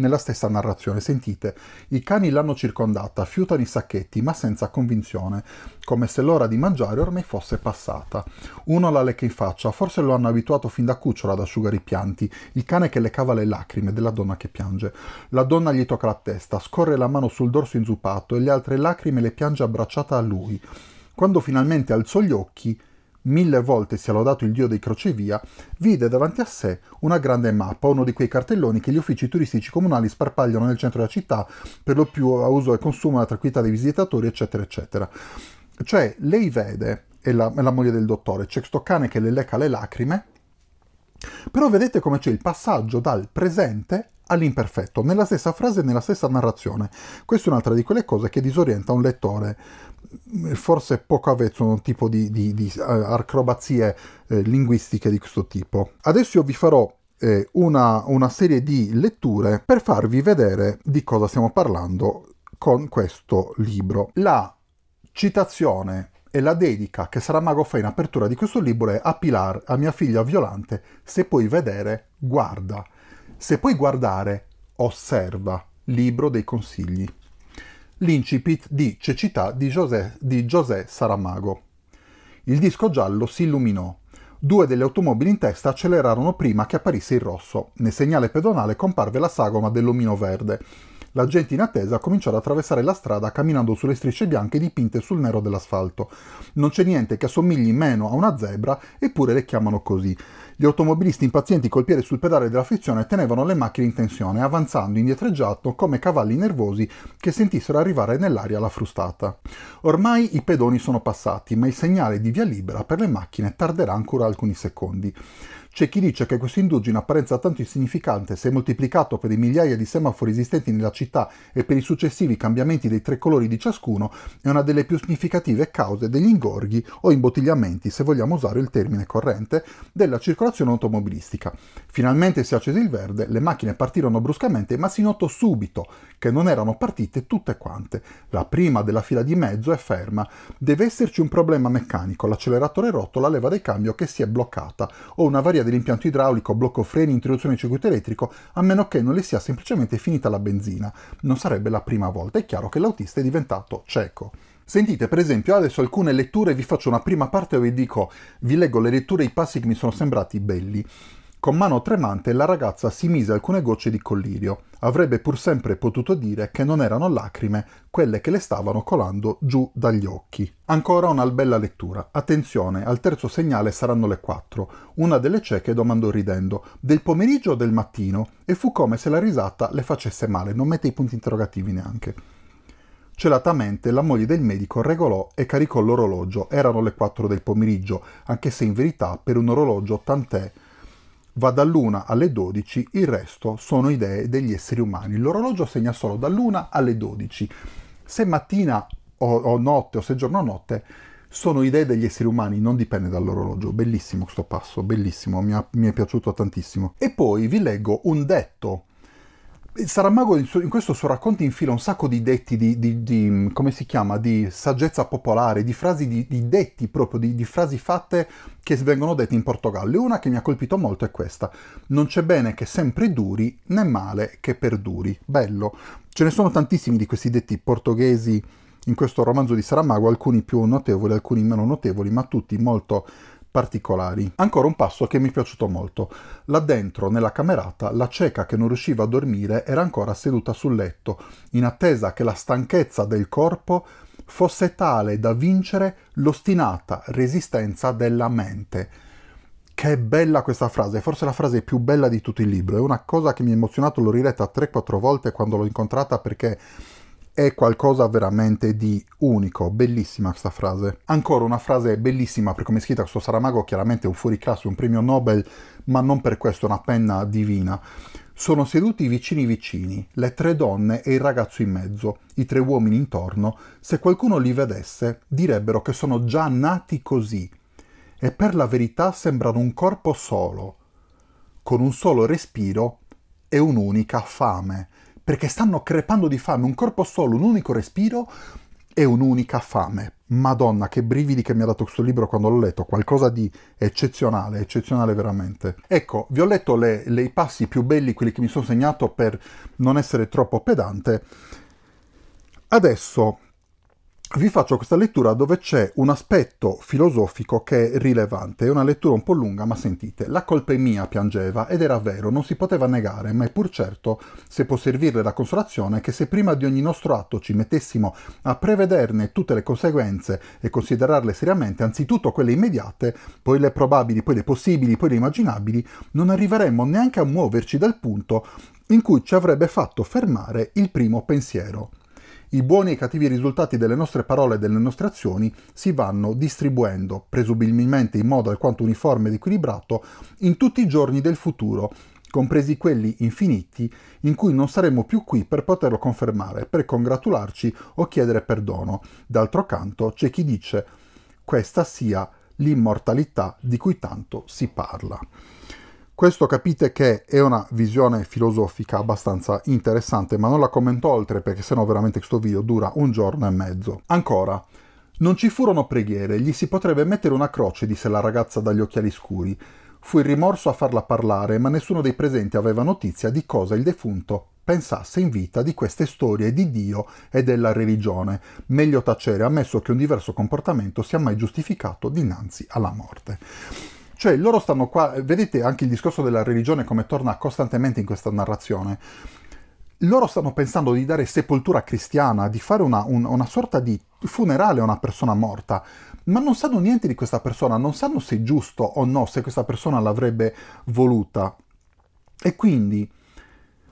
narrazione. Sentite, i cani l'hanno circondata, fiutano i sacchetti, ma senza convinzione, come se l'ora di mangiare ormai fosse passata. Uno la lecca in faccia, forse lo hanno abituato fin da cucciola ad asciugare i pianti, il cane che leccava le lacrime della donna che piange. La donna gli tocca la testa, scorre la mano sul dorso inzuppato e le altre lacrime le piange abbracciata a lui. Quando finalmente alzò gli occhi, mille volte sia lodato il dio dei crocevia, vide davanti a sé una grande mappa, uno di quei cartelloni che gli uffici turistici comunali sparpagliano nel centro della città, per lo più a uso e consumo della tranquillità dei visitatori, eccetera, eccetera. Cioè, lei vede, è la moglie del dottore, c'è questo cane che le lecca le lacrime, però vedete come c'è il passaggio dal presente all'imperfetto, nella stessa frase e nella stessa narrazione. Questa è un'altra di quelle cose che disorienta un lettore, forse poco avvezzo a un tipo di acrobazie linguistiche di questo tipo. Adesso io vi farò una serie di letture per farvi vedere di cosa stiamo parlando con questo libro. La citazione e la dedica che Saramago fa in apertura di questo libro è a Pilar, a mia figlia Violante, se puoi vedere, guarda. Se puoi guardare, osserva. Libro dei consigli. L'incipit di Cecità di José Saramago. Il disco giallo si illuminò. Due delle automobili in testa accelerarono prima che apparisse il rosso. Nel segnale pedonale comparve la sagoma dell'omino verde. La gente in attesa cominciò ad attraversare la strada camminando sulle strisce bianche dipinte sul nero dell'asfalto. Non c'è niente che assomigli meno a una zebra, eppure le chiamano così. Gli automobilisti impazienti col piede sul pedale della frizione tenevano le macchine in tensione, avanzando indietreggiato come cavalli nervosi che sentissero arrivare nell'aria la frustata. Ormai i pedoni sono passati, ma il segnale di via libera per le macchine tarderà ancora alcuni secondi. C'è chi dice che questo indugio in apparenza tanto insignificante, se moltiplicato per i migliaia di semafori esistenti nella città e per i successivi cambiamenti dei tre colori di ciascuno, è una delle più significative cause degli ingorghi o imbottigliamenti, se vogliamo usare il termine corrente, della circolazione automobilistica. Finalmente si accese il verde, le macchine partirono bruscamente, ma si notò subito che non erano partite tutte quante. La prima della fila di mezzo è ferma. Deve esserci un problema meccanico, l'acceleratore rotto, la leva del cambio che si è bloccata, o una varia dell'impianto idraulico, blocco freni, introduzione di circuito elettrico, a meno che non le sia semplicemente finita la benzina. Non sarebbe la prima volta, è chiaro che l'autista è diventato cieco. Sentite per esempio adesso alcune letture, vi faccio una prima parte dove vi leggo le letture, i passi che mi sono sembrati belli. Con mano tremante la ragazza si mise alcune gocce di collirio. Avrebbe pur sempre potuto dire che non erano lacrime quelle che le stavano colando giù dagli occhi. Ancora una bella lettura. Attenzione, al terzo segnale saranno le 4. Una delle cieche domandò ridendo, del pomeriggio o del mattino? E fu come se la risata le facesse male, non mette i punti interrogativi neanche. Celatamente la moglie del medico regolò e caricò l'orologio. Erano le 4 del pomeriggio, anche se in verità per un orologio tant'è va dall'1 alle 12, il resto sono idee degli esseri umani. L'orologio segna solo dall'1 alle 12. Se mattina o notte o se giorno o notte sono idee degli esseri umani, non dipende dall'orologio. Bellissimo questo passo, bellissimo, mi è piaciuto tantissimo. E poi vi leggo un detto. Saramago in questo suo racconto infila un sacco di detti, come si chiama, di saggezza popolare, di frasi, di detti proprio, di frasi fatte che vengono dette in Portogallo. E una che mi ha colpito molto è questa: non c'è bene che sempre duri, né male che perduri. Bello. Ce ne sono tantissimi di questi detti portoghesi in questo romanzo di Saramago, alcuni più notevoli, alcuni meno notevoli, ma tutti molto particolari. Ancora un passo che mi è piaciuto molto. Là dentro, nella camerata, la cieca che non riusciva a dormire era ancora seduta sul letto, in attesa che la stanchezza del corpo fosse tale da vincere l'ostinata resistenza della mente. Che bella questa frase, forse la frase più bella di tutto il libro. È una cosa che mi ha emozionato, l'ho riletta 3-4 volte quando l'ho incontrata, perché è qualcosa veramente di unico. Bellissima questa frase. Ancora una frase bellissima per come è scritta. Questo Saramago chiaramente è un fuoriclasse, un premio Nobel, ma non per questo, una penna divina. Sono seduti vicini, le 3 donne e il ragazzo in mezzo, i 3 uomini intorno. Se qualcuno li vedesse, direbbero che sono già nati così, e per la verità sembrano un corpo solo, con un solo respiro e un'unica fame. Perché stanno crepando di fame, un corpo solo, un unico respiro e un'unica fame. Madonna, che brividi che mi ha dato questo libro quando l'ho letto, qualcosa di eccezionale, eccezionale veramente. Ecco, vi ho letto i passi più belli, quelli che mi sono segnato per non essere troppo pedante. Adesso vi faccio questa lettura dove c'è un aspetto filosofico che è rilevante. È una lettura un po' lunga, ma sentite. La colpa è mia, piangeva, ed era vero, non si poteva negare, ma è pur certo, se può servirle da consolazione, che se prima di ogni nostro atto ci mettessimo a prevederne tutte le conseguenze e considerarle seriamente, anzitutto quelle immediate, poi le probabili, poi le possibili, poi le immaginabili, non arriveremmo neanche a muoverci dal punto in cui ci avrebbe fatto fermare il primo pensiero. I buoni e cattivi risultati delle nostre parole e delle nostre azioni si vanno distribuendo, presumibilmente in modo alquanto uniforme ed equilibrato, in tutti i giorni del futuro, compresi quelli infiniti in cui non saremo più qui per poterlo confermare, per congratularci o chiedere perdono. D'altro canto c'è chi dice «questa sia l'immortalità di cui tanto si parla». Questo capite che è una visione filosofica abbastanza interessante, ma non la commento oltre perché sennò veramente questo video dura un giorno e mezzo. Ancora, non ci furono preghiere, gli si potrebbe mettere una croce, disse la ragazza dagli occhiali scuri. Fu il rimorso a farla parlare, ma nessuno dei presenti aveva notizia di cosa il defunto pensasse in vita di queste storie di Dio e della religione. Meglio tacere, ammesso che un diverso comportamento sia mai giustificato dinanzi alla morte. Cioè, loro stanno qua, vedete anche il discorso della religione come torna costantemente in questa narrazione. Loro stanno pensando di dare sepoltura cristiana, di fare una sorta di funerale a una persona morta, ma non sanno niente di questa persona, non sanno se è giusto o no, se questa persona l'avrebbe voluta. E quindi,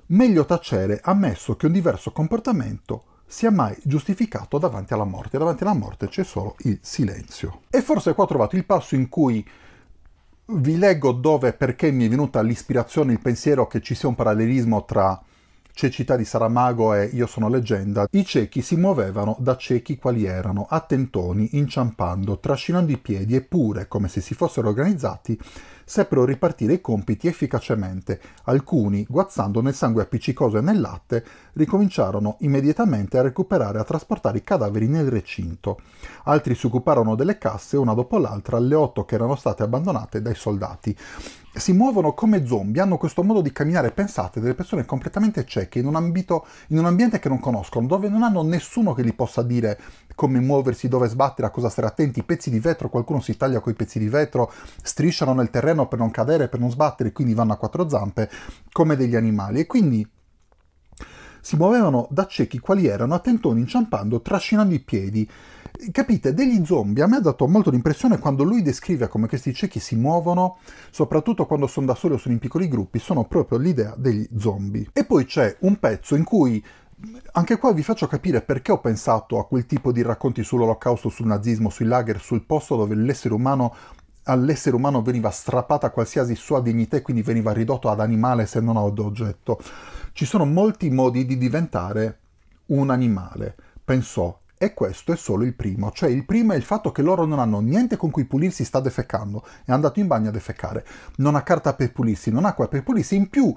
meglio tacere, ammesso che un diverso comportamento sia mai giustificato davanti alla morte. Davanti alla morte c'è solo il silenzio. E forse qua ho trovato il passo in cui vi leggo dove e perché mi è venuta l'ispirazione, il pensiero che ci sia un parallelismo tra Cecità di Saramago e Io sono leggenda. I ciechi si muovevano da ciechi quali erano, a tentoni, inciampando, trascinando i piedi, eppure, come se si fossero organizzati, seppero ripartire i compiti efficacemente. Alcuni, guazzando nel sangue appiccicoso e nel latte, ricominciarono immediatamente a recuperare e a trasportare i cadaveri nel recinto. Altri si occuparono delle casse, una dopo l'altra, le 8 che erano state abbandonate dai soldati. Si muovono come zombie, hanno questo modo di camminare, pensate, delle persone completamente cieche, in un ambiente che non conoscono, dove non hanno nessuno che gli possa dire come muoversi, dove sbattere, a cosa stare attenti, pezzi di vetro, qualcuno si taglia coi pezzi di vetro, strisciano nel terreno per non cadere, per non sbattere, quindi vanno a 4 zampe come degli animali. E quindi si muovevano da ciechi quali erano, a tentoni, inciampando, trascinando i piedi. Capite, degli zombie. A me ha dato molto l'impressione quando lui descrive come questi ciechi si muovono, soprattutto quando sono da soli o sono in piccoli gruppi, sono proprio l'idea degli zombie. E poi c'è un pezzo in cui, anche qua vi faccio capire perché ho pensato a quel tipo di racconti sull'olocausto, sul nazismo, sui lager, sul posto dove l'essere umano all'essere umano veniva strappata qualsiasi sua dignità e quindi veniva ridotto ad animale se non ad oggetto. Ci sono molti modi di diventare un animale, pensò, e questo è solo il primo. Cioè il primo è il fatto che loro non hanno niente con cui pulirsi, sta defecando, è andato in bagno a defecare, non ha carta per pulirsi, non ha acqua per pulirsi, in più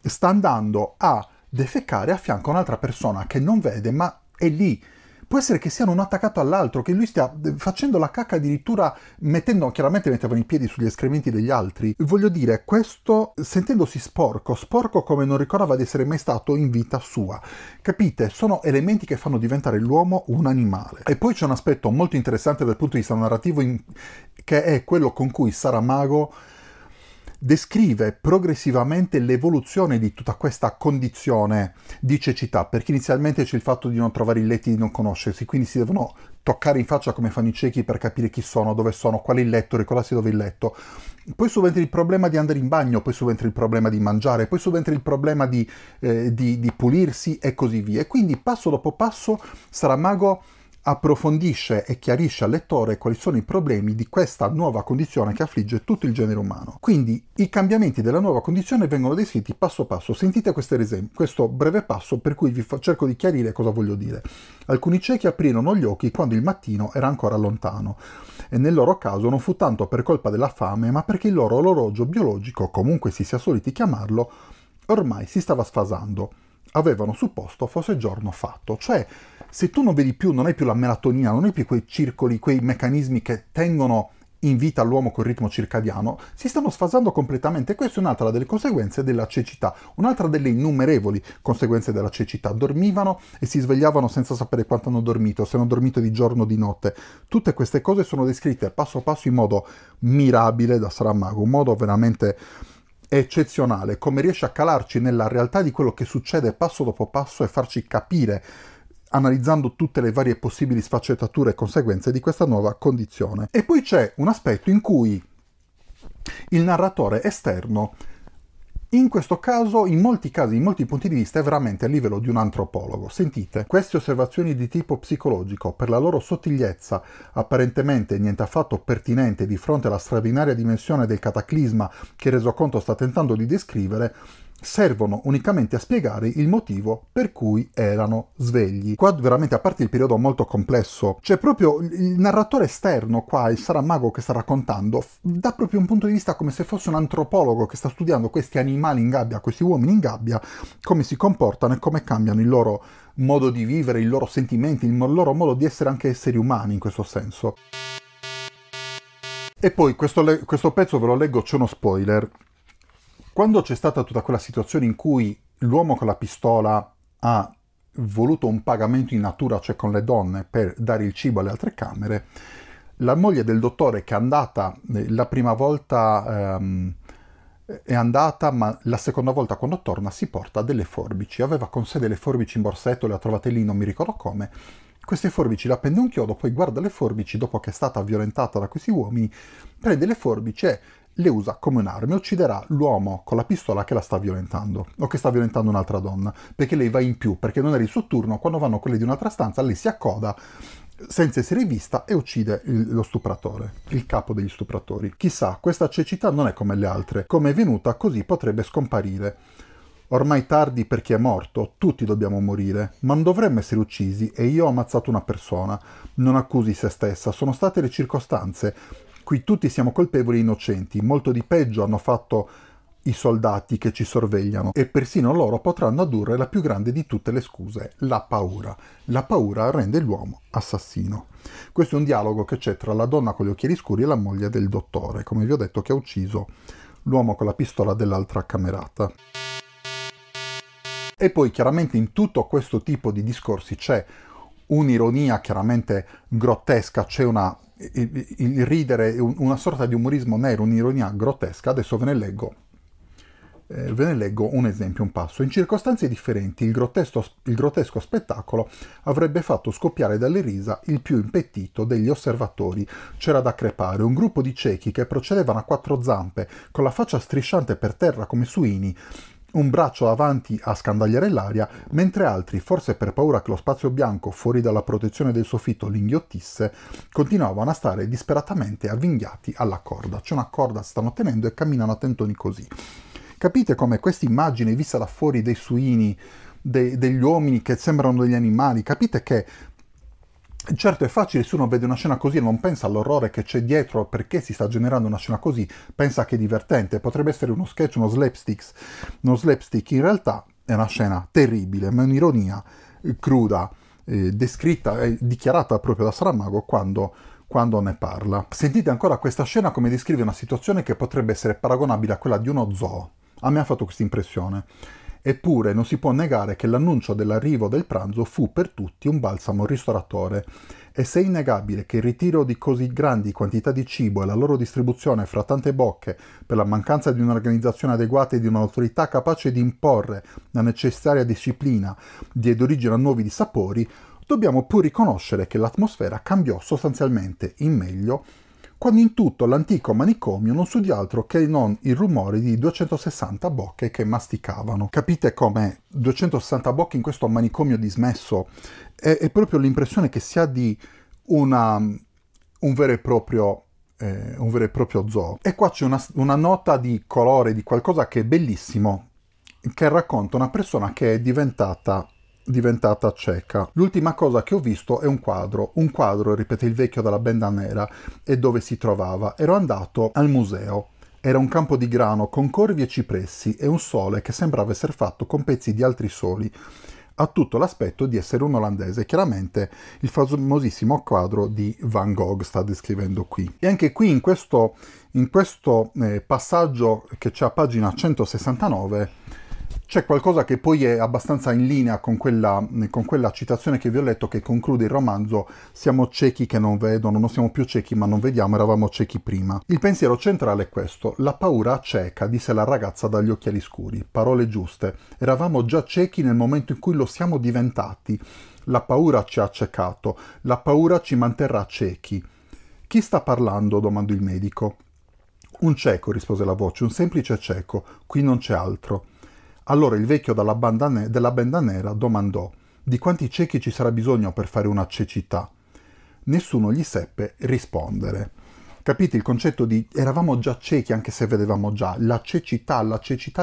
sta andando a defecare a fianco a un'altra persona che non vede ma è lì. Può essere che siano uno attaccato all'altro, che lui stia facendo la cacca addirittura mettendo, chiaramente mettevano i piedi sugli escrementi degli altri. Voglio dire, questo sentendosi sporco, sporco come non ricordava di essere mai stato in vita sua. Capite? Sono elementi che fanno diventare l'uomo un animale. E poi c'è un aspetto molto interessante dal punto di vista narrativo che è quello con cui Saramago descrive progressivamente l'evoluzione di tutta questa condizione di cecità, perché inizialmente c'è il fatto di non trovare i letti, di non conoscersi, quindi si devono toccare in faccia come fanno i ciechi per capire chi sono, dove sono, qual è il letto, ricordarsi dove è il letto. Poi subentra il problema di andare in bagno, poi subentra il problema di mangiare, poi subentra il problema di pulirsi e così via. E quindi passo dopo passo Saramago approfondisce e chiarisce al lettore quali sono i problemi di questa nuova condizione che affligge tutto il genere umano. Quindi i cambiamenti della nuova condizione vengono descritti passo passo. Sentite questo breve passo per cui vi cerco di chiarire cosa voglio dire. Alcuni ciechi aprirono gli occhi quando il mattino era ancora lontano e nel loro caso non fu tanto per colpa della fame ma perché il loro orologio biologico, comunque si sia soliti chiamarlo, ormai si stava sfasando. Avevano supposto fosse giorno fatto, cioè se tu non vedi più, non hai più la melatonina, non hai più quei circoli, quei meccanismi che tengono in vita l'uomo col ritmo circadiano, si stanno sfasando completamente. Questa è un'altra delle conseguenze della cecità, un'altra delle innumerevoli conseguenze della cecità. Dormivano e si svegliavano senza sapere quanto hanno dormito, se hanno dormito di giorno o di notte. Tutte queste cose sono descritte passo passo in modo mirabile da Saramago, un modo veramente eccezionale, come riesce a calarci nella realtà di quello che succede passo dopo passo e farci capire, analizzando tutte le varie possibili sfaccettature e conseguenze di questa nuova condizione. E poi c'è un aspetto in cui il narratore esterno, in questo caso, in molti casi, in molti punti di vista, è veramente a livello di un antropologo. Sentite, queste osservazioni di tipo psicologico, per la loro sottigliezza, apparentemente niente affatto pertinente di fronte alla straordinaria dimensione del cataclisma che il resoconto sta tentando di descrivere, servono unicamente a spiegare il motivo per cui erano svegli. Qua veramente, a parte il periodo molto complesso, c'è proprio il narratore esterno qua, il Saramago che sta raccontando, dà proprio un punto di vista come se fosse un antropologo che sta studiando questi animali in gabbia, questi uomini in gabbia, come si comportano e come cambiano il loro modo di vivere, i loro sentimenti, il loro modo di essere anche esseri umani in questo senso. E poi questo pezzo ve lo leggo, c'è uno spoiler. Quando c'è stata tutta quella situazione in cui l'uomo con la pistola ha voluto un pagamento in natura, cioè con le donne, per dare il cibo alle altre camere, la moglie del dottore, che è andata la prima volta, è andata, ma la seconda volta quando torna si porta delle forbici. Aveva con sé delle forbici in borsetto, le ha trovate lì, non mi ricordo come. Queste forbici le appende un chiodo, poi guarda le forbici, dopo che è stata violentata da questi uomini, prende le forbici e le usa come un'arma e ucciderà l'uomo con la pistola che la sta violentando, o che sta violentando un'altra donna, perché lei va in più, perché non era il suo turno. Quando vanno quelle di un'altra stanza, lei si accoda senza essere vista e uccide lo stupratore, il capo degli stupratori. Chissà, questa cecità non è come le altre, come è venuta così potrebbe scomparire. Ormai tardi per chi è morto, tutti dobbiamo morire, ma non dovremmo essere uccisi e io ho ammazzato una persona. Non accusi se stessa, sono state le circostanze. Qui tutti siamo colpevoli e innocenti, molto di peggio hanno fatto i soldati che ci sorvegliano e persino loro potranno addurre la più grande di tutte le scuse, la paura. La paura rende l'uomo assassino. Questo è un dialogo che c'è tra la donna con gli occhiali scuri e la moglie del dottore, come vi ho detto, che ha ucciso l'uomo con la pistola dell'altra camerata. E poi chiaramente in tutto questo tipo di discorsi c'è un'ironia chiaramente grottesca, c'è il ridere, una sorta di umorismo nero, un'ironia grottesca. Adesso ve ne leggo un esempio, un passo. In circostanze differenti il grottesco spettacolo avrebbe fatto scoppiare dalle risa il più impettito degli osservatori. C'era da crepare, un gruppo di ciechi che procedevano a quattro zampe, con la faccia strisciante per terra come suini, un braccio avanti a scandagliare l'aria, mentre altri, forse per paura che lo spazio bianco fuori dalla protezione del soffitto li inghiottisse, continuavano a stare disperatamente avvinghiati alla corda. C'è una corda, si stanno tenendo e camminano a tentoni così. Capite come questa immagine vista da fuori dei suini, degli uomini che sembrano degli animali, capite che certo è facile, se uno vede una scena così e non pensa all'orrore che c'è dietro, perché si sta generando una scena così, pensa che è divertente, potrebbe essere uno sketch, uno slapstick, in realtà è una scena terribile, ma è un'ironia cruda, descritta e dichiarata proprio da Saramago quando ne parla. Sentite ancora questa scena come descrive una situazione che potrebbe essere paragonabile a quella di uno zoo. A me ha fatto questa impressione. Eppure non si può negare che l'annuncio dell'arrivo del pranzo fu per tutti un balsamo ristoratore, e se è innegabile che il ritiro di così grandi quantità di cibo e la loro distribuzione fra tante bocche, per la mancanza di un'organizzazione adeguata e di un'autorità capace di imporre la necessaria disciplina, diede origine a nuovi dissapori, dobbiamo pur riconoscere che l'atmosfera cambiò sostanzialmente in meglio, quando in tutto l'antico manicomio non udì altro che non il rumore di 260 bocche che masticavano. Capite come 260 bocche in questo manicomio dismesso è proprio l'impressione che si ha di un vero e proprio zoo. E qua c'è una nota di colore, di qualcosa che è bellissimo, che racconta una persona che è diventata cieca. L'ultima cosa che ho visto è un quadro, ripete il vecchio dalla benda nera, e dove si trovava. Ero andato al museo. Era un campo di grano con corvi e cipressi e un sole che sembrava essere fatto con pezzi di altri soli. Ha tutto l'aspetto di essere un olandese. Chiaramente il famosissimo quadro di Van Gogh sta descrivendo qui. E anche qui in questo passaggio che c'è a pagina 169 c'è qualcosa che poi è abbastanza in linea con quella citazione che vi ho letto, che conclude il romanzo: siamo ciechi che non vedono, non siamo più ciechi ma non vediamo, eravamo ciechi prima. Il pensiero centrale è questo: la paura cieca, disse la ragazza dagli occhiali scuri. Parole giuste, eravamo già ciechi nel momento in cui lo siamo diventati. La paura ci ha accecato, la paura ci manterrà ciechi. Chi sta parlando? Domandò il medico. Un cieco, rispose la voce, un semplice cieco, qui non c'è altro. Allora il vecchio della benda nera domandò: di quanti ciechi ci sarà bisogno per fare una cecità? Nessuno gli seppe rispondere. Capite il concetto di eravamo già ciechi anche se vedevamo già, la cecità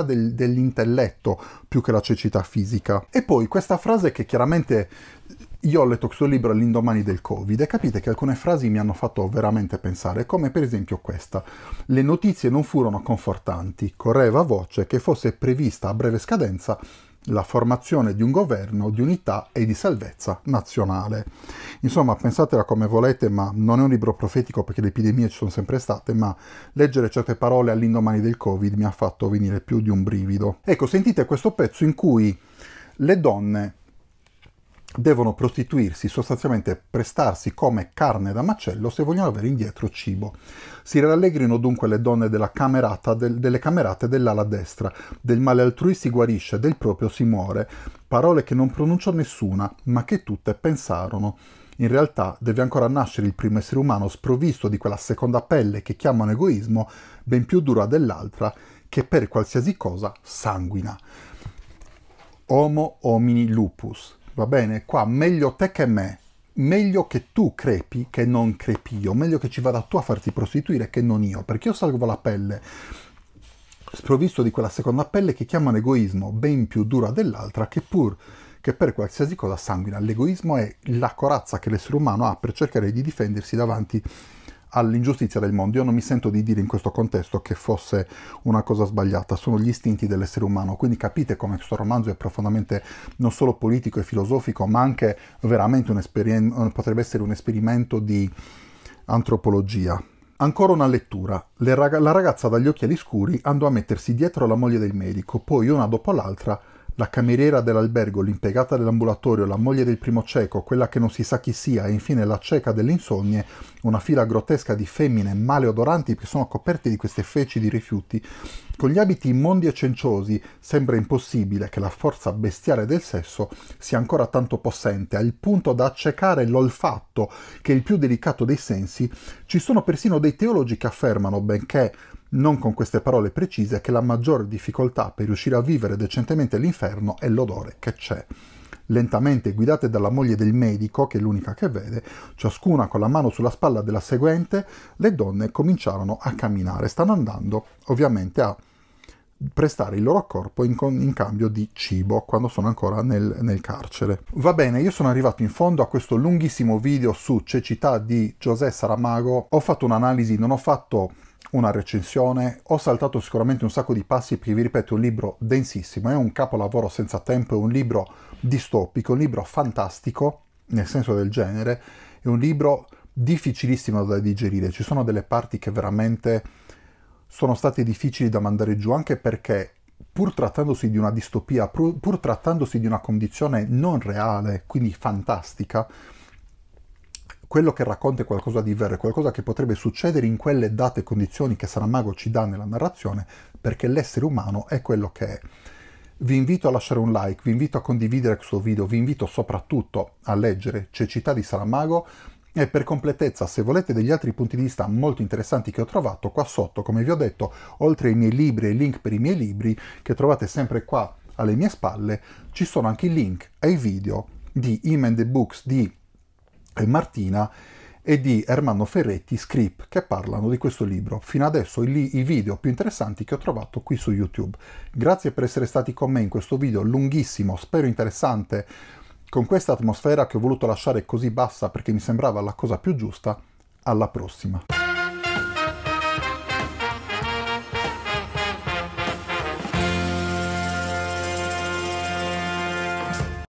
dell'intelletto più che la cecità fisica. E poi questa frase, che chiaramente io ho letto questo libro all'indomani del Covid e capite che alcune frasi mi hanno fatto veramente pensare, come per esempio questa: le notizie non furono confortanti, correva voce che fosse prevista a breve scadenza la formazione di un governo di unità e di salvezza nazionale. Insomma, pensatela come volete, ma non è un libro profetico perché le epidemie ci sono sempre state, ma leggere certe parole all'indomani del Covid mi ha fatto venire più di un brivido. Ecco, sentite questo pezzo in cui le donne devono prostituirsi, sostanzialmente prestarsi come carne da macello se vogliono avere indietro cibo. Si rallegrino dunque le donne delle camerate dell'ala destra, del male altrui si guarisce, del proprio si muore, parole che non pronunciò nessuna, ma che tutte pensarono. In realtà deve ancora nascere il primo essere umano sprovvisto di quella seconda pelle che chiamano egoismo, ben più dura dell'altra, che per qualsiasi cosa sanguina. Homo homini lupus. Va bene, qua meglio te che me, meglio che tu crepi che non crepi io, meglio che ci vada tu a farti prostituire che non io, perché io salvo la pelle, sprovvisto di quella seconda pelle che chiamano egoismo, ben più dura dell'altra, che per qualsiasi cosa sanguina. L'egoismo è la corazza che l'essere umano ha per cercare di difendersi davanti all'ingiustizia del mondo. Io non mi sento di dire in questo contesto che fosse una cosa sbagliata, sono gli istinti dell'essere umano, quindi capite come questo romanzo è profondamente non solo politico e filosofico, ma anche veramente potrebbe essere un esperimento di antropologia. Ancora una lettura. La ragazza dagli occhiali scuri andò a mettersi dietro la moglie del medico, poi una dopo l'altra, la cameriera dell'albergo, l'impiegata dell'ambulatorio, la moglie del primo cieco, quella che non si sa chi sia, e infine la cieca delle insonnie, una fila grottesca di femmine maleodoranti che sono coperte di queste feci di rifiuti. Con gli abiti immondi e cenciosi sembra impossibile che la forza bestiale del sesso sia ancora tanto possente, al punto da accecare l'olfatto, che è il più delicato dei sensi. Ci sono persino dei teologi che affermano, benché non con queste parole precise, che la maggiore difficoltà per riuscire a vivere decentemente l'inferno è l'odore che c'è. Lentamente, guidate dalla moglie del medico, che è l'unica che vede, ciascuna con la mano sulla spalla della seguente, le donne cominciarono a camminare. Stanno andando, ovviamente, a prestare il loro corpo in cambio di cibo quando sono ancora nel carcere. Va bene, io sono arrivato in fondo a questo lunghissimo video su Cecità di José Saramago. Ho fatto un'analisi, non ho fatto una recensione, ho saltato sicuramente un sacco di passi perché, vi ripeto, è un libro densissimo, è un capolavoro senza tempo, è un libro distopico, un libro fantastico nel senso del genere, è un libro difficilissimo da digerire. Ci sono delle parti che veramente sono state difficili da mandare giù, anche perché pur trattandosi di una distopia, pur trattandosi di una condizione non reale, quindi fantastica, quello che racconta è qualcosa di vero, è qualcosa che potrebbe succedere in quelle date condizioni che Saramago ci dà nella narrazione, perché l'essere umano è quello che è. Vi invito a lasciare un like, vi invito a condividere questo video, vi invito soprattutto a leggere Cecità di Saramago, e per completezza, se volete degli altri punti di vista molto interessanti che ho trovato, qua sotto, come vi ho detto, oltre ai miei libri e i link per i miei libri, che trovate sempre qua alle mie spalle, ci sono anche i link ai video di Ima and the Books di Martina e di Ermanno Ferretti, Script, che parlano di questo libro. Fino adesso i video più interessanti che ho trovato qui su YouTube. Grazie per essere stati con me in questo video lunghissimo, spero interessante, con questa atmosfera che ho voluto lasciare così bassa perché mi sembrava la cosa più giusta. Alla prossima!